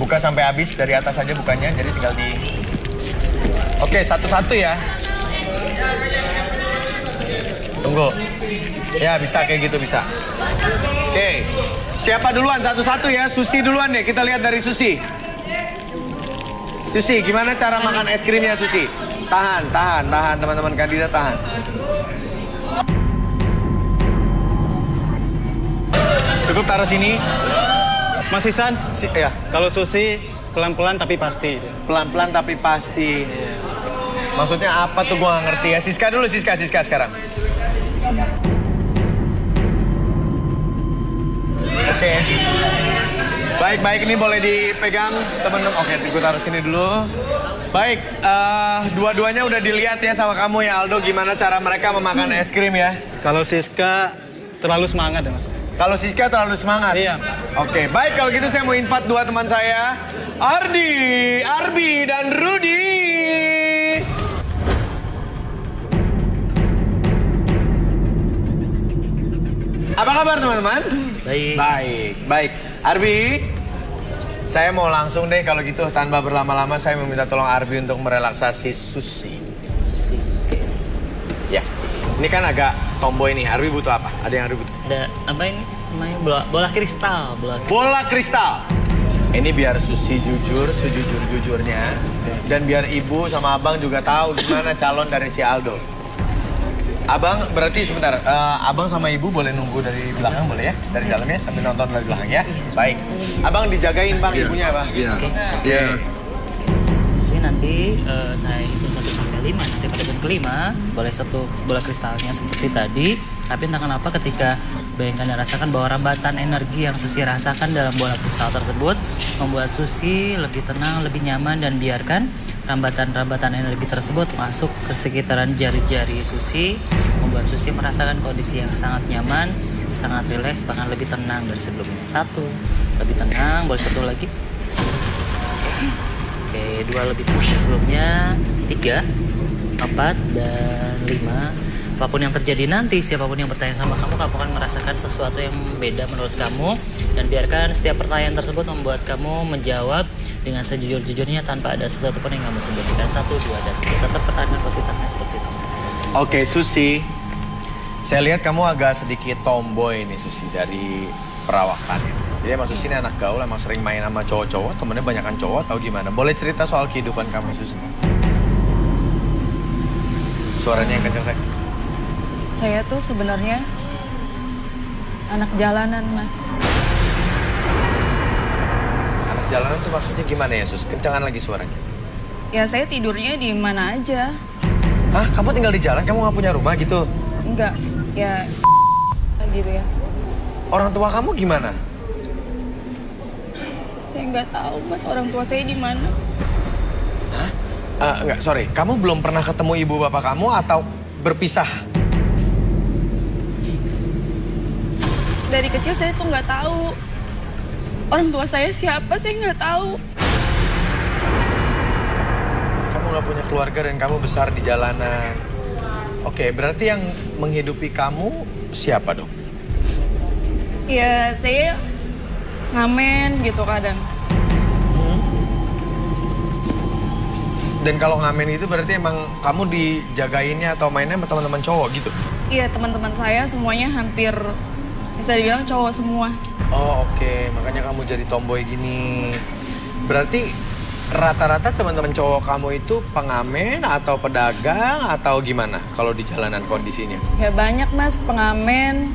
Buka sampai habis, dari atas aja bukannya, jadi tinggal di... Oke, satu-satu ya. Tunggu. Ya, bisa kayak gitu, bisa. Oke. Siapa duluan? Satu-satu ya. Susi duluan deh, kita lihat dari Susi. Susi, gimana cara makan es krimnya, Susi? Tahan, teman-teman kandidat, tahan. Cukup taruh sini. Mas Iksan, ya. Kalau Susi pelan-pelan tapi pasti. Pelan-pelan tapi pasti. Maksudnya apa tuh gue gak ngerti ya. Siska dulu, Siska sekarang. Oke. Baik, ini boleh dipegang teman-teman. Oke, gue taruh sini dulu. Baik, dua-duanya udah dilihat ya sama kamu ya Aldo. Gimana cara mereka memakan es krim ya. Kalau Siska terlalu semangat ya Mas. Kalau Siska terlalu semangat? Iya. Oke, baik kalau gitu saya mau invite dua teman saya. Arbi, dan Rudy. Apa kabar teman-teman? Baik. Arbi, saya mau langsung deh kalau gitu tanpa berlama-lama saya meminta tolong Arbi untuk merelaksasi Susi. Susi, oke. Ya, ini kan agak tomboy nih. Arbi butuh apa? Ada yang Arbi butuh? Ada apa ini? Bola kristal. Ini biar Susi jujur, sejujur-jujurnya. Dan biar ibu sama abang juga tahu gimana calon dari si Aldo. Abang, berarti sebentar, abang sama ibu boleh nunggu dari belakang, boleh ya? Dari dalamnya, sambil nonton dari belakang ya? Baik. Abang dijagain, bang, ibunya, bang. Iya. Iya. Susi nanti saya hitung 1 sampai 5, nanti pada jam kelima, boleh 1 bola kristalnya seperti tadi. Tapi entah kenapa ketika bayangkan dan rasakan bahwa rambatan energi yang Susi rasakan dalam bola kristal tersebut membuat Susi lebih tenang, lebih nyaman, dan biarkan rambatan-rambatan energi tersebut masuk ke sekitaran jari-jari Susi, membuat Susi merasakan kondisi yang sangat nyaman, sangat rileks, bahkan lebih tenang dari sebelumnya. 1, lebih tenang, boleh 1 lagi. Oke, 2 lebih tenang dari sebelumnya, 3, 4, dan 5. Apapun yang terjadi nanti, siapapun yang bertanya sama kamu akan merasakan sesuatu yang beda menurut kamu. Dan biarkan setiap pertanyaan tersebut membuat kamu menjawab dengan sejujur-jujurnya tanpa ada sesuatu pun yang kamu sembunyikan. 1, 2, dan 3. Tetap pertanyaan positifnya seperti itu. Oke, Susi. Saya lihat kamu agak sedikit tomboy nih, Susi, dari perawakannya. Jadi emang Susi ini anak gaul, emang sering main sama cowok-cowok, temennya banyakan cowok atau gimana. Boleh cerita soal kehidupan kamu, Susi? Suaranya yang kencang, saya. Saya tuh sebenarnya anak jalanan, Mas. Anak jalanan tuh maksudnya gimana ya, Sus? Kencangan lagi suaranya. Ya, saya tidurnya di mana aja. Hah? Kamu tinggal di jalan? Kamu nggak punya rumah gitu? Enggak. Ya, gitu ya. Orang tua kamu gimana? Saya nggak tahu, Mas. Orang tua saya di mana. Hah? Enggak, sorry. Kamu belum pernah ketemu ibu bapak kamu atau berpisah? Dari kecil saya tuh nggak tahu orang tua saya siapa, saya nggak tahu. Kamu nggak punya keluarga dan kamu besar di jalanan. Oke, berarti yang menghidupi kamu siapa dong? Ya, saya ngamen gitu kadang. Dan kalau ngamen itu berarti emang kamu dijagainnya atau mainnya sama teman-teman cowok gitu? Iya, teman-teman saya semuanya hampir bisa dibilang cowok semua. Oh, oke. Makanya kamu jadi tomboy gini. Berarti rata-rata teman-teman cowok kamu itu pengamen atau pedagang atau gimana kalau di jalanan kondisinya? Ya banyak, Mas. Pengamen,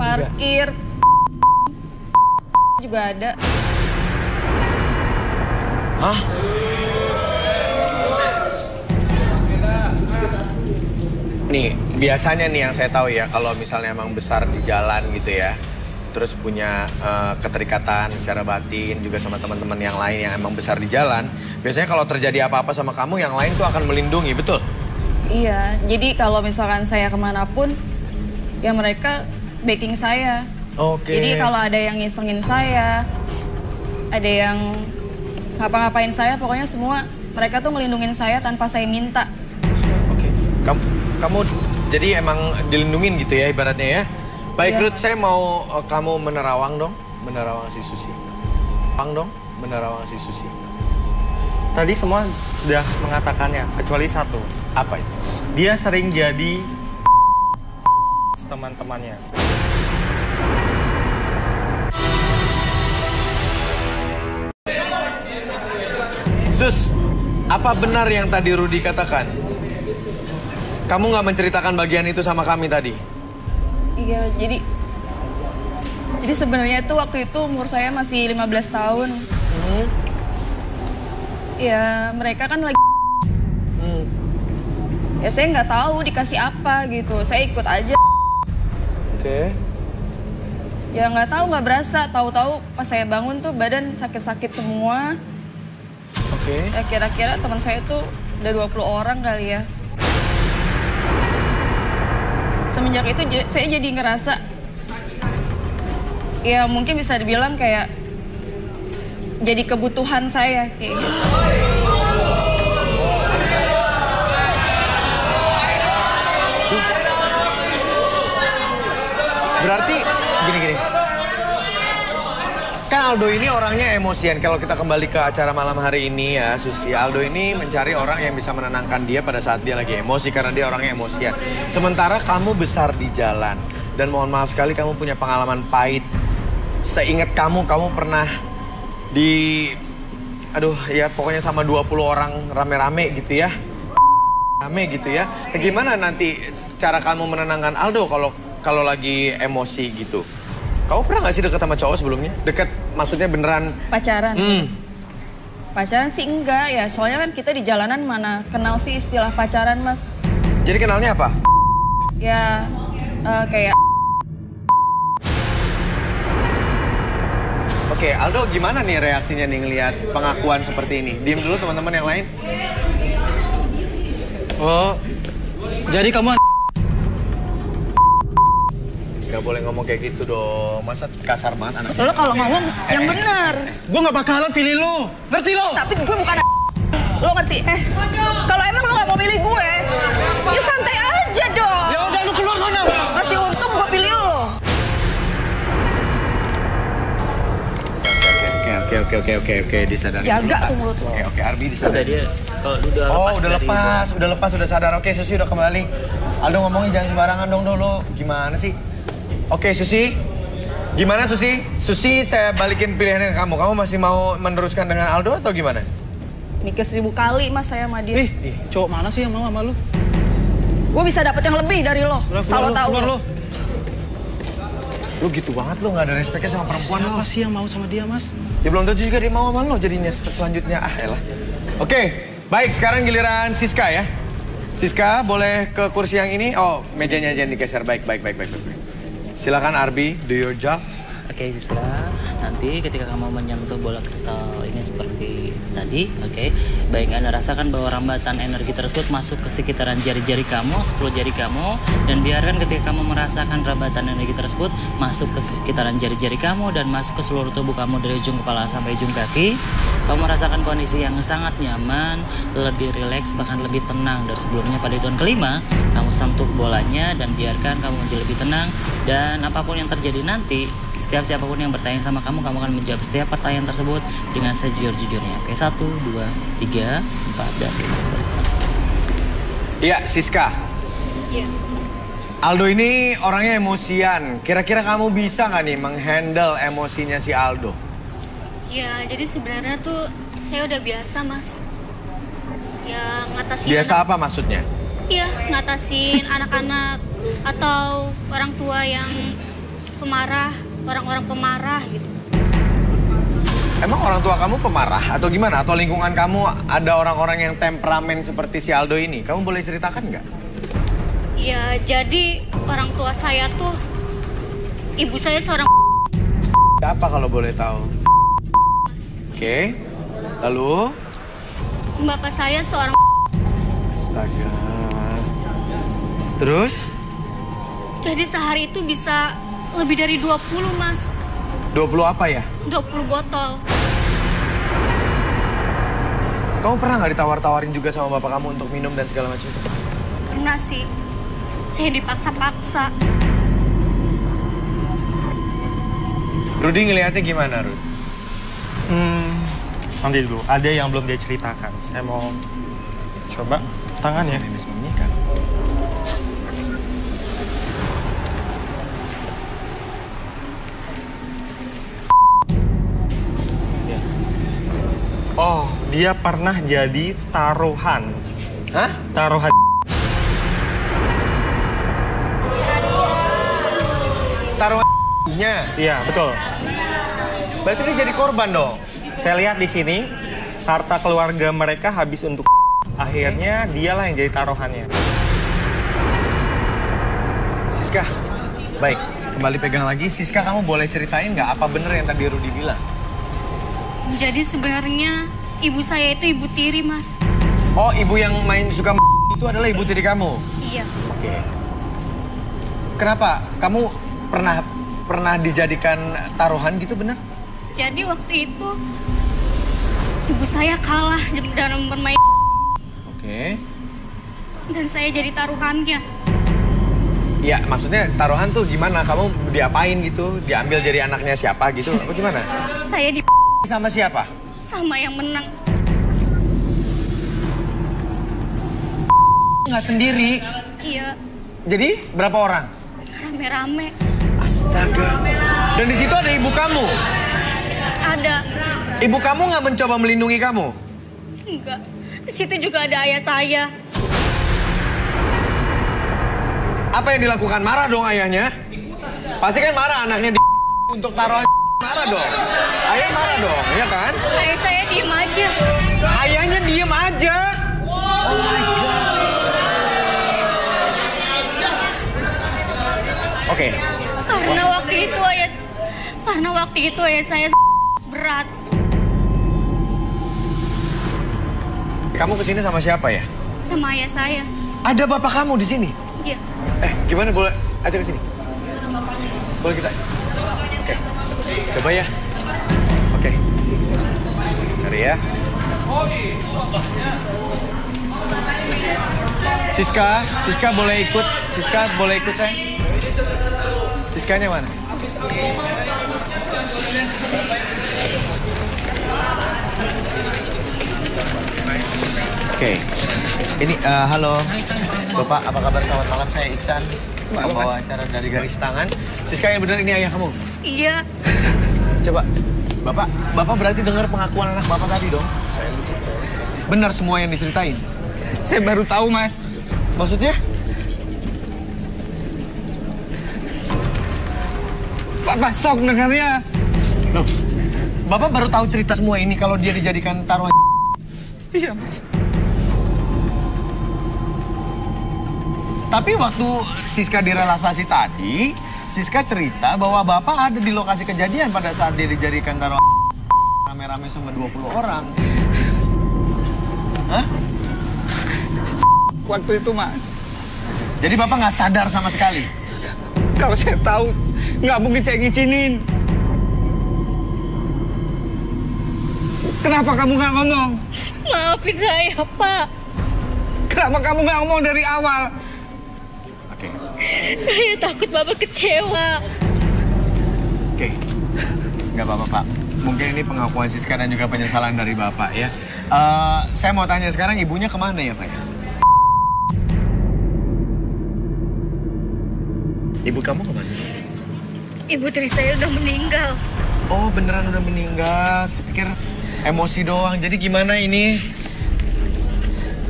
parkir, juga ada. Hah? Nih, biasanya nih yang saya tahu ya, kalau misalnya emang besar di jalan gitu ya, terus punya keterikatan secara batin juga sama teman-teman yang lain yang emang besar di jalan, biasanya kalau terjadi apa-apa sama kamu, yang lain tuh akan melindungi, betul? Iya, jadi kalau misalkan saya kemanapun, ya mereka backing saya. Oke. Jadi kalau ada yang ngisengin saya, ada yang ngapa-ngapain saya, pokoknya semua mereka tuh ngelindungin saya tanpa saya minta. Oke, Kamu jadi emang dilindungin gitu ya ibaratnya ya. Baik, Ruth, saya mau kamu menerawang dong. Menerawang si Susi. Tadi semua sudah mengatakannya, kecuali 1. Apa itu? Dia sering jadi teman-temannya. Sus, apa benar yang tadi Rudy katakan? Kamu nggak menceritakan bagian itu sama kami tadi? Iya, jadi sebenarnya itu waktu itu umur saya masih 15 tahun. Ya, mereka kan lagi... Ya, saya nggak tahu dikasih apa gitu. Saya ikut aja. Oke. Ya, nggak tahu, nggak berasa. Tahu-tahu pas saya bangun tuh badan sakit-sakit semua. Oke. Ya, kira-kira teman saya tuh udah 20 orang kali ya. Semenjak itu saya jadi ngerasa, ya mungkin bisa dibilang kayak jadi kebutuhan saya kayak gitu. Berarti gini-gini. Kan Aldo ini orangnya emosian. Kalau kita kembali ke acara malam hari ini ya, Susi, Aldo ini mencari orang yang bisa menenangkan dia pada saat dia lagi emosi, karena dia orangnya emosian. Sementara kamu besar di jalan, dan mohon maaf sekali kamu punya pengalaman pahit seingat kamu, kamu pernah di... Aduh, ya pokoknya sama 20 orang rame-rame gitu ya. Rame gitu ya. Gimana nanti cara kamu menenangkan Aldo kalau lagi emosi gitu? Kamu pernah nggak sih deket sama cowok sebelumnya? Deket maksudnya beneran... Pacaran? Pacaran sih enggak ya, soalnya kan kita di jalanan mana kenal sih istilah pacaran, Mas. Jadi kenalnya apa? Ya, kayak... Oke, Aldo gimana nih reaksinya nih ngelihat pengakuan seperti ini? Diem dulu teman-teman yang lain. Oh, jadi kamu... Gak boleh ngomong kayak gitu dong. Masa kasar banget anak. Lo kalau ngomong yang benar. Gue gak bakalan pilih lo. Ngerti lo? Tapi gue bukan lo ngerti? Kalau emang lo gak mau pilih gue, ya santai aja dong. Ya udah lo keluar sana. Masih untung gue pilih lo. Oke, disadari. Jaga tuh mulut lo. Oke, Arbi disadari. Dia kalau udah lepas. Oh, udah lepas, udah sadar. Oke, Susi udah kembali. Aldo ngomongnya jangan sembarangan dong dulu. Gimana sih? Oke, Susi. Gimana Susi? Susi, saya balikin pilihannya ke kamu. Kamu masih mau meneruskan dengan Aldo atau gimana? Mikir 1000 kali, Mas, saya sama dia. Ih, cowok mana sih yang mau sama lu? Gue bisa dapat yang lebih dari lo. Kalau tahu. Lu gitu banget lo, nggak ada respeknya sama perempuan lo. Siapa sih yang mau sama dia, Mas? Ya belum tentu juga dia mau sama lo jadinya selanjutnya. Ah, elah. Oke, baik. Sekarang giliran Siska ya. Siska, boleh ke kursi yang ini? Oh, mejanya aja yang digeser. Baik. Silakan Arbi, do your job. Oke, Siska. Nanti ketika kamu menyentuh bola kristal ini seperti tadi, oke. Baik, Anda rasakan bahwa rambatan energi tersebut masuk ke sekitaran jari-jari kamu, 10 jari kamu. Dan biarkan ketika kamu merasakan rambatan energi tersebut masuk ke sekitaran jari-jari kamu dan masuk ke seluruh tubuh kamu dari ujung kepala sampai ujung kaki. Kamu merasakan kondisi yang sangat nyaman, lebih rileks, bahkan lebih tenang dari sebelumnya pada hitungan kelima. Kamu sentuh bolanya dan biarkan kamu menjadi lebih tenang. Dan apapun yang terjadi nanti, setiap siapapun yang bertanya sama kamu akan menjawab setiap pertanyaan tersebut dengan sejujur-jujurnya. Oke, 1, 2, 3, 4, dan 5. Iya, Siska. Iya. Aldo ini orangnya emosian. Kira-kira kamu bisa nggak nih menghandle emosinya si Aldo? Ya, jadi sebenarnya tuh saya udah biasa, Mas. Ya, ngatasin... Biasa apa maksudnya? Iya, ngatasin anak-anak atau orang tua yang pemarah. Orang-orang pemarah gitu. Emang orang tua kamu pemarah atau gimana? Atau lingkungan kamu ada orang-orang yang temperamen seperti si Aldo ini? Kamu boleh ceritakan nggak? Ya, jadi orang tua saya tuh... Ibu saya seorang... Apa kalau boleh tahu? Oke. Lalu? Bapak saya seorang... Astaga. Terus? Jadi sehari itu bisa... Lebih dari 20, Mas. 20 apa ya? 20 botol. Kamu pernah nggak ditawar-tawarin juga sama bapak kamu untuk minum dan segala macam? Pernah sih. Saya dipaksa-paksa. Rudy ngelihatnya gimana, Rudy? Nanti dulu. Ada yang belum dia ceritakan. Saya mau coba tangannya. Ini disembunyikan. Oh, dia pernah jadi taruhan. Hah? Taruhan. Taruhannya? Iya, betul. Berarti dia jadi korban dong? Saya lihat di sini, harta keluarga mereka habis untuk akhirnya dialah yang jadi taruhannya. Siska, baik. Kembali pegang lagi. Siska, kamu boleh ceritain nggak apa bener yang tadi Rudy bilang? Jadi sebenarnya ibu saya itu ibu tiri, Mas. Oh, ibu yang main suka itu adalah ibu tiri kamu? Iya. Oke. Kenapa? Kamu pernah dijadikan taruhan gitu, bener? Jadi waktu itu ibu saya kalah dalam bermain. Oke. Dan saya jadi taruhannya. Iya, maksudnya taruhan tuh gimana? Kamu diapain gitu? Diambil jadi anaknya siapa gitu? Apa gimana? Saya di... Sama siapa? Sama yang menang. Nggak sendiri? Iya. Jadi berapa orang? Rame-rame. As. Astaga. Dan di situ ada ibu kamu? Ada. Ibu kamu nggak mencoba melindungi kamu? Enggak. Di situ juga ada ayah saya. Apa yang dilakukan? Marah dong ayahnya? Pasti kan marah anaknya di untuk taruh marah dong. Ayah marah dong, ya kan? Ayah saya diem aja. Ayahnya diem aja? Oh my God. Oke. Karena waktu itu ayah saya berat. Kamu kesini sama siapa ya? Sama ayah saya. Ada bapak kamu di sini? Iya. Gimana boleh aja ke sini? Boleh kita? Oke. Coba ya. Oke. Cari ya. Siska boleh ikut. Siska boleh ikut saya. Siskanya mana? Oke. Ini halo. Bapak, apa kabar? Selamat malam, saya Iksan. Pembawa acara dari Garis Tangan. Siska, yang benar ini ayah kamu? Iya. Coba, Bapak berarti dengar pengakuan anak Bapak tadi dong? Saya betul. Benar semua yang diceritain? Saya baru tahu, Mas. Maksudnya? Bapak sok dengarnya. Loh, Bapak baru tahu cerita semua ini kalau dia dijadikan taruhan? Iya, Mas. Tapi waktu Siska direlaksasi tadi, Siska cerita bahwa Bapak ada di lokasi kejadian pada saat dia dijadikan taruh rame-rame sama 20 orang. Hah? Waktu itu, Mas. Jadi Bapak nggak sadar sama sekali? Kalau saya tahu, nggak mungkin saya ngizinin. Kenapa kamu nggak ngomong? Maafin saya, Pak. Kenapa kamu nggak ngomong dari awal? Saya takut Bapak kecewa. Oke, nggak apa-apa, Pak. Mungkin ini pengakuan Siska dan juga penyesalan dari Bapak, ya. Saya mau tanya sekarang, ibunya kemana ya, Pak? Ibu kamu kemana? Ibu tiri saya udah meninggal. Oh, beneran udah meninggal. Saya pikir emosi doang. Jadi gimana ini?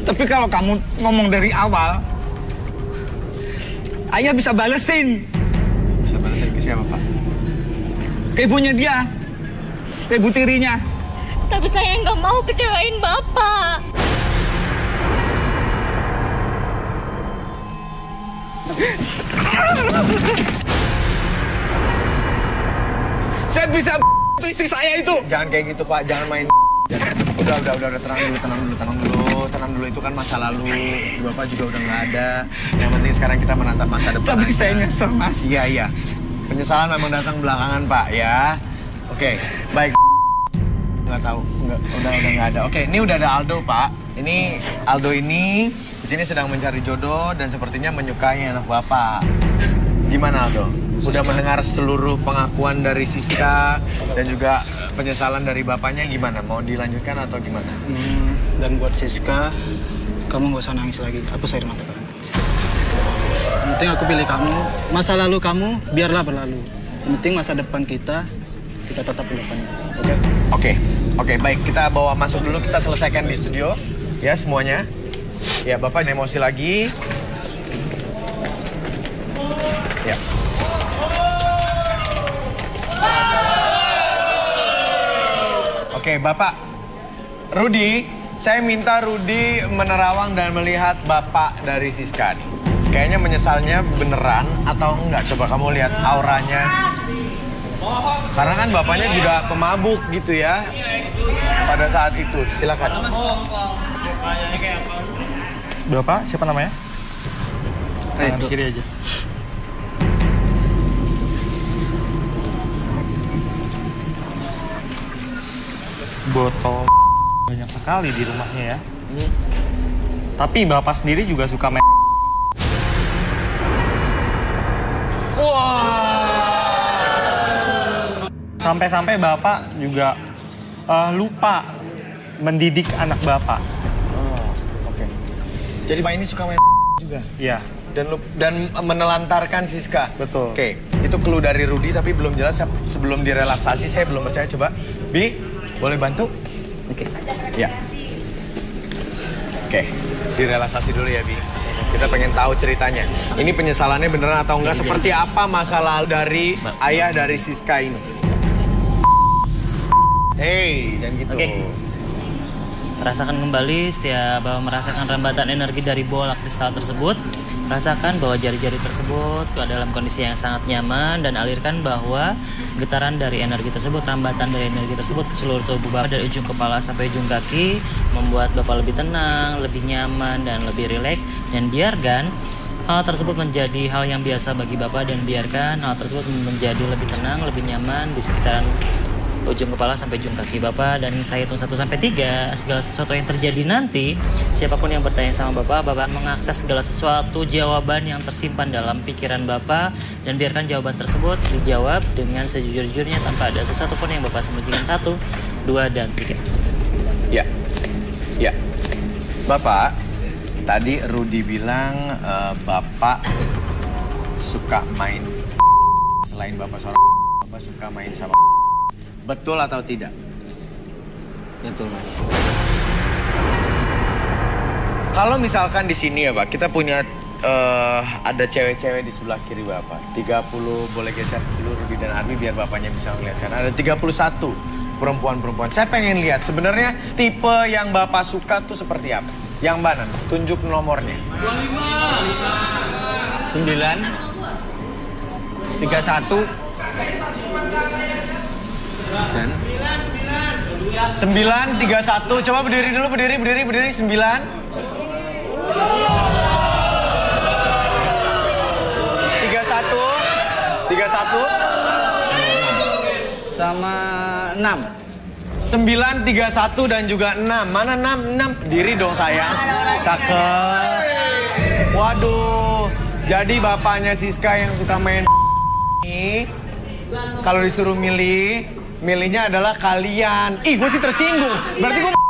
Tapi kalau kamu ngomong dari awal, ayah bisa balesin. Bisa balesin ke siapa, Pak? Ke ibunya dia. Ke ibu tirinya. Tapi saya nggak mau kecewain Bapak. Saya bisa itu istri saya itu. Jangan kayak gitu, Pak. Jangan main. Udah, tenang dulu, itu kan masa lalu. Bapak juga udah nggak ada. Yang penting sekarang kita menatap masa depan. Tapi aja. Saya nyesel, Mas. Iya. Penyesalan memang datang belakangan, Pak, ya. Oke, baik. Nggak tahu, udah nggak ada. Oke, ini udah ada Aldo, Pak. Ini Aldo ini di sini sedang mencari jodoh dan sepertinya menyukai anak Bapak. Gimana, Aldo? Udah mendengar seluruh pengakuan dari Siska dan juga penyesalan dari bapaknya, gimana? Mau dilanjutkan atau gimana? Dan buat Siska, kamu gak usah nangis lagi. Aku air mata kamu. Penting aku pilih kamu. Masa lalu kamu, biarlah berlalu. Penting masa depan kita tetap di depan. Oke? Oke, baik. Kita bawa masuk dulu, kita selesaikan di studio. Ya, semuanya. Ya, Bapak emosi lagi. Ya. Oke, Bapak. Rudy, saya minta Rudy menerawang dan melihat Bapak dari Siska nih. Kayaknya menyesalnya beneran atau enggak? Coba kamu lihat auranya. Karena kan bapaknya juga pemabuk gitu ya pada saat itu. Silakan. Bapak, siapa namanya? Tangan kiri aja. Botol banyak sekali di rumahnya ya. Tapi Bapak sendiri juga suka main. Wow. Sampai-sampai Bapak juga lupa mendidik anak Bapak. Oh, oke. Jadi Pak ini suka main juga? Iya. dan menelantarkan Siska. Betul. Oke, itu clue dari Rudy tapi belum jelas. Sebelum direlaksasi saya belum percaya. Coba, Bi, boleh bantu? Oke. Ya. Oke, direlaksasi dulu ya, Bi. Kita pengen tahu ceritanya. Ini penyesalannya beneran atau enggak? Seperti apa masalah dari ayah dari Siska ini? Hei, jangan gitu. Okay. Rasakan kembali setiap merasakan rembatan energi dari bola kristal tersebut. Rasakan bahwa jari-jari tersebut dalam kondisi yang sangat nyaman dan alirkan bahwa getaran dari energi tersebut, rambatan dari energi tersebut ke seluruh tubuh Bapak dari ujung kepala sampai ujung kaki membuat Bapak lebih tenang, lebih nyaman, dan lebih rileks. Dan biarkan hal tersebut menjadi hal yang biasa bagi Bapak dan biarkan hal tersebut menjadi lebih tenang, lebih nyaman di sekitaran ujung kepala sampai ujung kaki Bapak. Dan saya hitung 1 sampai 3, segala sesuatu yang terjadi nanti, siapapun yang bertanya sama Bapak, Bapak mengakses segala sesuatu jawaban yang tersimpan dalam pikiran Bapak dan biarkan jawaban tersebut dijawab dengan sejujur-jujurnya tanpa ada sesuatu pun yang Bapak sembunyikan. 1, 2, dan 3. Ya, ya. Bapak, tadi Rudy bilang Bapak suka main. Selain Bapak seorang, Bapak suka main sama. Betul atau tidak? Betul, Mas. Kalau misalkan di sini ya, Pak, kita punya ada cewek-cewek di sebelah kiri Bapak. 30, boleh geser dulu Rudy dan Arbi biar Bapaknya bisa melihat sana. Ada 31 perempuan-perempuan. Saya pengen lihat sebenarnya tipe yang Bapak suka tuh seperti apa? Yang mana? Tunjuk nomornya. 25. 9. 31. Dan 9, 31, coba berdiri dulu, berdiri, 9. Tiga satu, sama 6. 9, 31 dan juga 6. Mana 6? 6, berdiri dong sayang. Cakep. Waduh, jadi bapaknya Siska yang suka main ini, kalau disuruh milih, milihnya adalah kalian. Ih, gue sih tersinggung. Berarti gue bukan?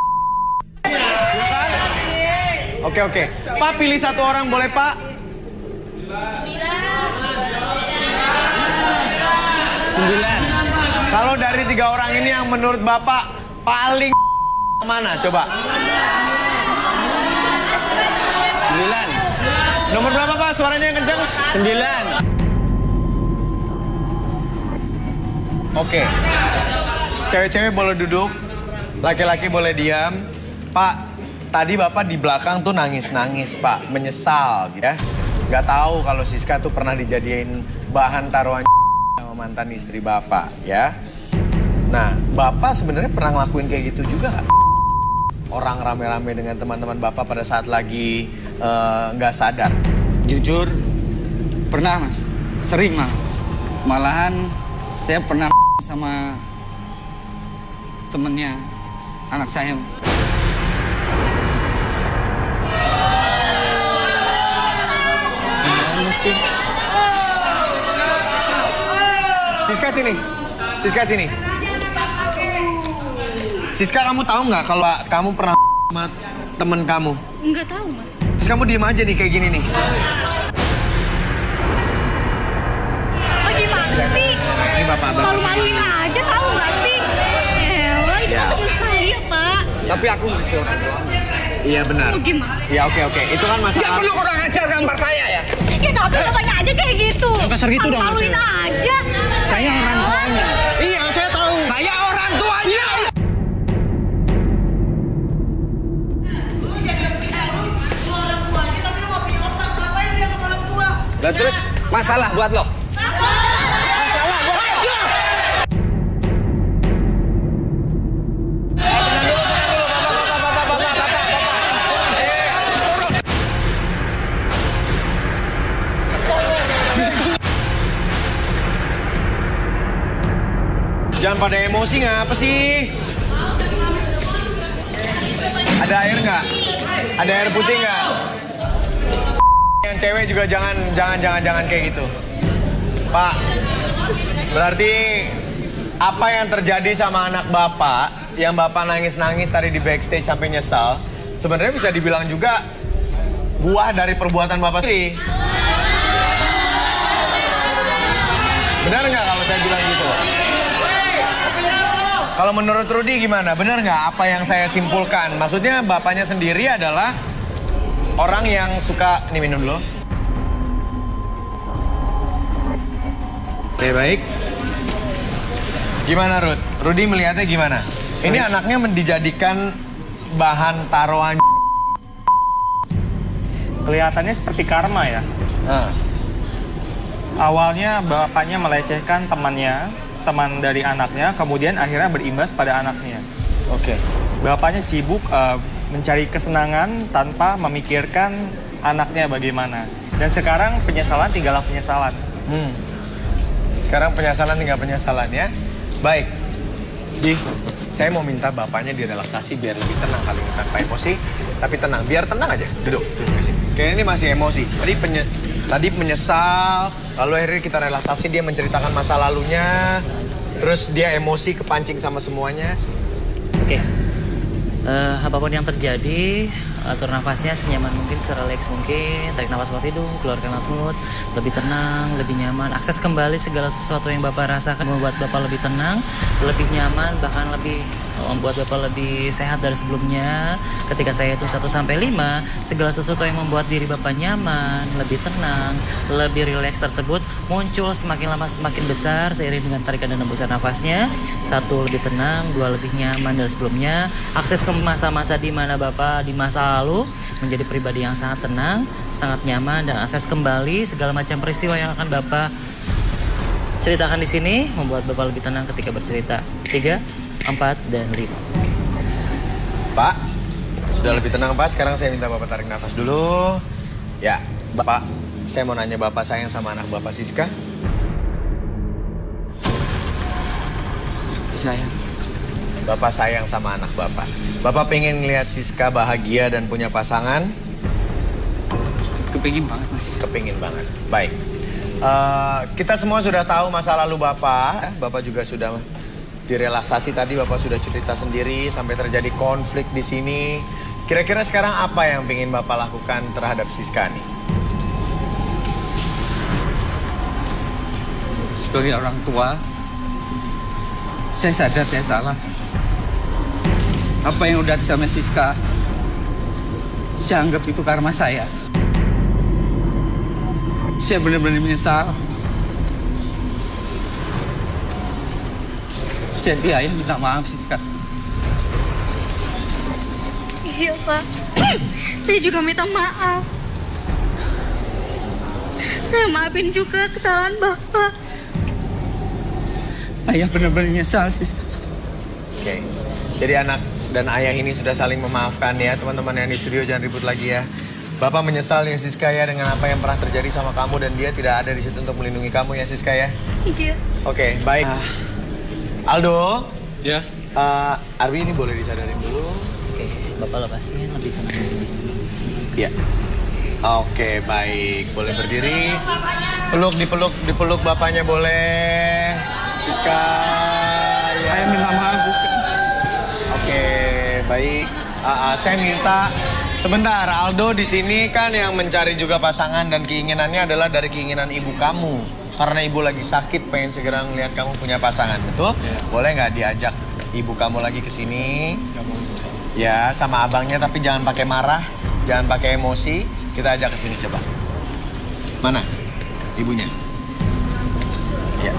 Oke, oke. Pak, pilih satu orang boleh, Pak? 9. Kalau dari 3 orang ini yang menurut Bapak paling mana? Coba. 9. Nomor berapa, Pak? Suaranya yang kencang. 9. Oke. Cewek-cewek boleh duduk, laki-laki boleh diam. Pak, tadi Bapak di belakang tuh nangis-nangis, Pak. Menyesal, ya. Gak tahu kalau Siska tuh pernah dijadiin bahan taruhan sama mantan istri Bapak, ya. Nah, Bapak sebenarnya pernah ngelakuin kayak gitu juga gak? Orang rame-rame dengan teman-teman Bapak pada saat lagi gak sadar. Jujur, pernah, Mas. Sering, Mas. Malahan saya pernah sama temennya anak saya, Mas. Siska sini, Siska sini. Siska, kamu tahu nggak kalau kamu pernah sama temen kamu? Nggak tahu, Mas. Terus kamu diem aja nih kayak gini nih. Oh, gimana sih? Ini bapak. Malu-maluin aja, tahu nggak sih? Ya. Saya, Pak. Tapi aku masih orang tua. Iya benar. Iya, oke, oke. Itu kan masalah. Gak perlu kurang ajar gambar saya ya. Ya tapi bapaknya aja kayak gitu. Yang kasar gitu dong. Maluin aja. Saya orang tuanya. Iya, saya tahu. Saya orang tuanya. Lu jangan pikir lu orang tua aja tapi lu mau punya otak. Ngapain dia ke orang tua? Lah terus masalah buat lo. Jangan pada emosi, ngapa sih? Ada air nggak? Ada air putih nggak? Yang cewek juga jangan kayak gitu. Pak, berarti apa yang terjadi sama anak Bapak, yang Bapak nangis-nangis tadi di backstage sampai nyesal, sebenarnya bisa dibilang juga buah dari perbuatan Bapak sendiri. Benar nggak kalau saya bilang gitu? Kalau menurut Rudy gimana? Benar nggak apa yang saya simpulkan? Maksudnya bapaknya sendiri adalah orang yang suka... Ini minum dulu. Oke, baik. Gimana, Rud? Rudy melihatnya gimana? Ini anaknya dijadikan bahan taruhan. Kelihatannya seperti karma ya. Awalnya bapaknya melecehkan temannya, teman dari anaknya, kemudian akhirnya berimbas pada anaknya. Oke. Bapaknya sibuk mencari kesenangan tanpa memikirkan anaknya bagaimana. Dan sekarang penyesalan tinggallah penyesalan. Sekarang penyesalan tinggal penyesalan ya. Baik. Di, saya mau minta bapaknya direlaksasi biar lebih tenang kali ini tanpa emosi. Tapi tenang, biar tenang aja. Duduk. Kayaknya ini masih emosi. Tadi menyesal, lalu akhirnya kita relaksasi, dia menceritakan masa lalunya. Terus dia emosi kepancing sama semuanya. Oke. Apapun yang terjadi, atur nafasnya senyaman mungkin, sereleks mungkin. Tarik nafas lewat hidung, keluarkan lewat mulut. Lebih tenang, lebih nyaman. Akses kembali segala sesuatu yang Bapak rasakan membuat Bapak lebih tenang, lebih nyaman, bahkan lebih membuat Bapak lebih sehat dari sebelumnya. Ketika saya hitung 1 sampai 5, segala sesuatu yang membuat diri Bapak nyaman, lebih tenang, lebih rileks tersebut muncul semakin lama semakin besar seiring dengan tarikan dan hembusan nafasnya. 1 lebih tenang, 2 lebih nyaman dari sebelumnya. Akses ke masa-masa di mana Bapak di masa lalu menjadi pribadi yang sangat tenang, sangat nyaman, dan akses kembali segala macam peristiwa yang akan Bapak ceritakan di sini membuat Bapak lebih tenang ketika bercerita. 3, 4, dan 5. Pak, sudah lebih tenang Pak. Sekarang saya minta Bapak tarik nafas dulu. Ya, Bapak, saya mau nanya Bapak sayang sama anak Bapak Siska. Sayang. Bapak sayang sama anak Bapak. Bapak pengen ngelihat Siska bahagia dan punya pasangan? Kepingin banget, Mas. Kepingin banget. Baik. Kita semua sudah tahu masa lalu Bapak. Bapak juga sudah direlaksasi tadi. Bapak sudah cerita sendiri sampai terjadi konflik di sini. Kira-kira sekarang apa yang ingin Bapak lakukan terhadap Siska nih? Sebagai orang tua, saya sadar saya salah. Apa yang udah sama Siska, saya anggap itu karma saya. Saya benar-benar menyesal. Jadi ayah minta maaf Siska. Iya Pak, saya juga minta maaf. Saya maafin juga kesalahan Bapak. Ayah benar-benar menyesal Siska. Oke, jadi anak dan ayah ini sudah saling memaafkan ya. Teman-teman yang di studio jangan ribut lagi ya. Bapak menyesal ya Siska ya dengan apa yang pernah terjadi sama kamu, dan dia tidak ada di situ untuk melindungi kamu ya Siska ya. Iya. Oke, baik. Aldo. Ya. Arbi ini boleh disadarin dulu. Oke, Bapak lepasin lebih tenang. Iya. Oke, baik. Boleh berdiri. Peluk, dipeluk bapaknya boleh. Siska. Ya. Ayah minta maaf Siska. Oke, baik. Saya minta sebentar, Aldo di sini kan yang mencari juga pasangan, dan keinginannya adalah dari keinginan ibu kamu. Karena ibu lagi sakit, pengen segera ngeliat kamu punya pasangan, betul? Yeah. Boleh nggak diajak ibu kamu lagi ke sini? Ya, sama abangnya, tapi jangan pakai marah, jangan pakai emosi. Kita ajak ke sini coba. Mana ibunya? Ya.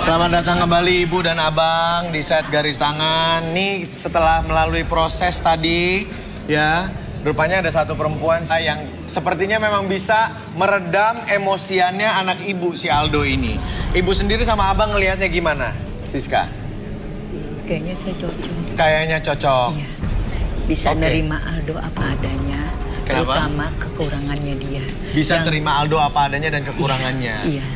Selamat datang kembali Ibu dan Abang di set Garis Tangan. Nih setelah melalui proses tadi ya, rupanya ada satu perempuan yang sepertinya memang bisa meredam emosiannya anak ibu si Aldo ini. Ibu sendiri sama Abang ngelihatnya gimana, Siska? Kayaknya saya cocok. Kayaknya cocok. Iya. Bisa nerima Aldo apa adanya. Kenapa? Terutama kekurangannya dia. Bisa terima Aldo apa adanya dan kekurangannya. Iya.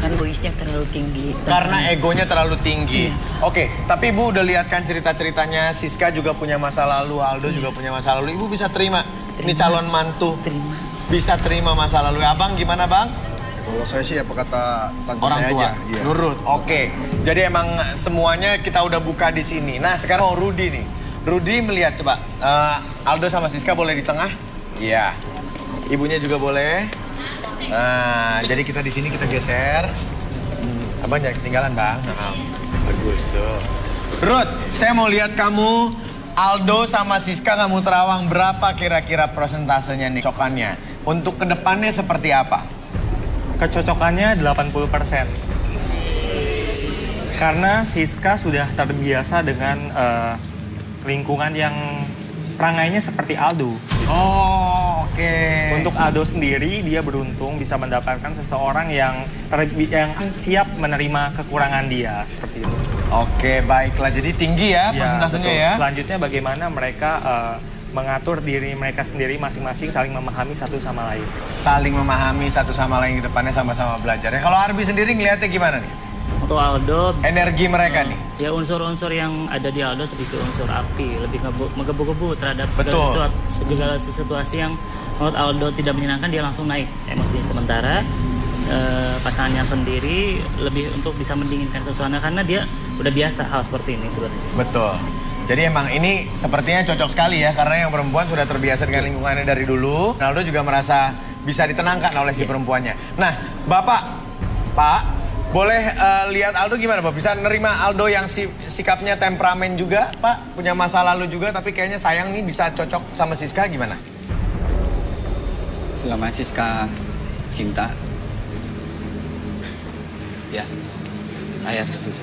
Kan egoisnya terlalu tinggi. Karena egonya terlalu tinggi. Iya. Oke, tapi Ibu udah lihat kan cerita-ceritanya, Siska juga punya masa lalu, Aldo juga punya masa lalu. Ibu bisa terima. Ini calon mantu. Terima. Bisa terima masa lalu. Abang gimana Bang? Kalau saya sih apa kata tante orang saya tua aja. Iya. Nurut, oke. Jadi emang semuanya kita udah buka di sini. Nah sekarang Rudy nih. Rudy melihat, coba. Aldo sama Siska boleh di tengah? Iya. Ibunya juga boleh. Nah, jadi kita di sini kita geser. Abang jangan ketinggalan, Bang. Nah, bagus tuh. Rut, saya mau lihat kamu. Aldo sama Siska nggak mau terawang. Berapa kira-kira persentasenya nih cocokannya? Untuk kedepannya seperti apa? Kecocokannya 80%. Karena Siska sudah terbiasa dengan... lingkungan yang perangainya seperti Aldo. Gitu. Oh, oke. Okay. Untuk Aldo sendiri, dia beruntung bisa mendapatkan seseorang yang siap menerima kekurangan dia, seperti itu. Oke, baiklah. Jadi tinggi ya, persentasenya ya. Selanjutnya bagaimana mereka mengatur diri mereka sendiri masing-masing, saling memahami satu sama lain. Saling memahami satu sama lain, kedepannya sama-sama belajar. Ya, kalau Arbi sendiri ngeliatnya gimana nih? Untuk Aldo, energi mereka nih? Ya unsur-unsur yang ada di Aldo seperti unsur api, lebih menggebu-gebu terhadap segala situasi yang menurut Aldo tidak menyenangkan, dia langsung naik emosinya. Sementara pasangannya sendiri lebih untuk bisa mendinginkan suasana karena dia udah biasa hal seperti ini sebenarnya. Betul. Jadi emang ini sepertinya cocok sekali ya, karena yang perempuan sudah terbiasa dengan lingkungannya dari dulu. Aldo juga merasa bisa ditenangkan oleh si perempuannya. Nah, Bapak, Pak. Boleh lihat Aldo gimana, Pak? Bisa nerima Aldo yang sikapnya temperamen juga, Pak? Punya masa lalu juga, tapi kayaknya sayang nih bisa cocok sama Siska, gimana? Selama Siska cinta, ya, ayah restui.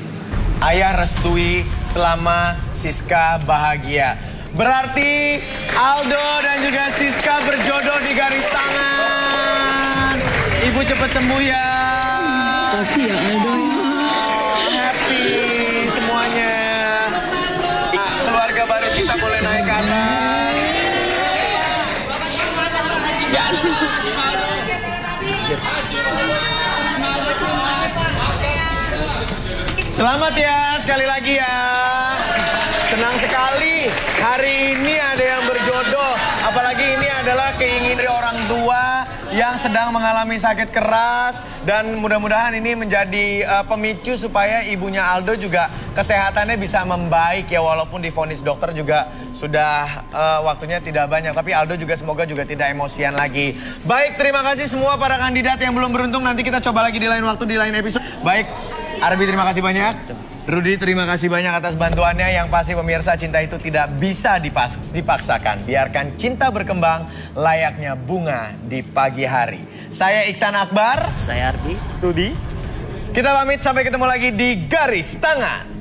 Ayah restui selama Siska bahagia. Berarti Aldo dan juga Siska berjodoh di garis tangan. Ibu cepet sembuh ya. Terima kasih ya Aldo. Happy semuanya. Keluarga baru kita boleh naik ke atas. Ya. Selamat ya sekali lagi ya. Senang sekali hari ini ada yang berjodoh. Apalagi ini adalah keinginan dari orang tua yang sedang mengalami sakit keras, dan mudah-mudahan ini menjadi pemicu supaya ibunya Aldo juga kesehatannya bisa membaik ya, walaupun divonis dokter juga sudah waktunya tidak banyak, tapi Aldo juga semoga juga tidak emosian lagi. Baik, terima kasih semua para kandidat yang belum beruntung, nanti kita coba lagi di lain waktu, di lain episode. Baik, Arbi terima kasih banyak, Rudy terima kasih banyak atas bantuannya. Yang pasti pemirsa, cinta itu tidak bisa dipaksakan, biarkan cinta berkembang layaknya bunga di pagi hari. Saya Iksan Akbar. Saya Arbi. Rudy. Kita pamit, sampai ketemu lagi di Garis Tangan.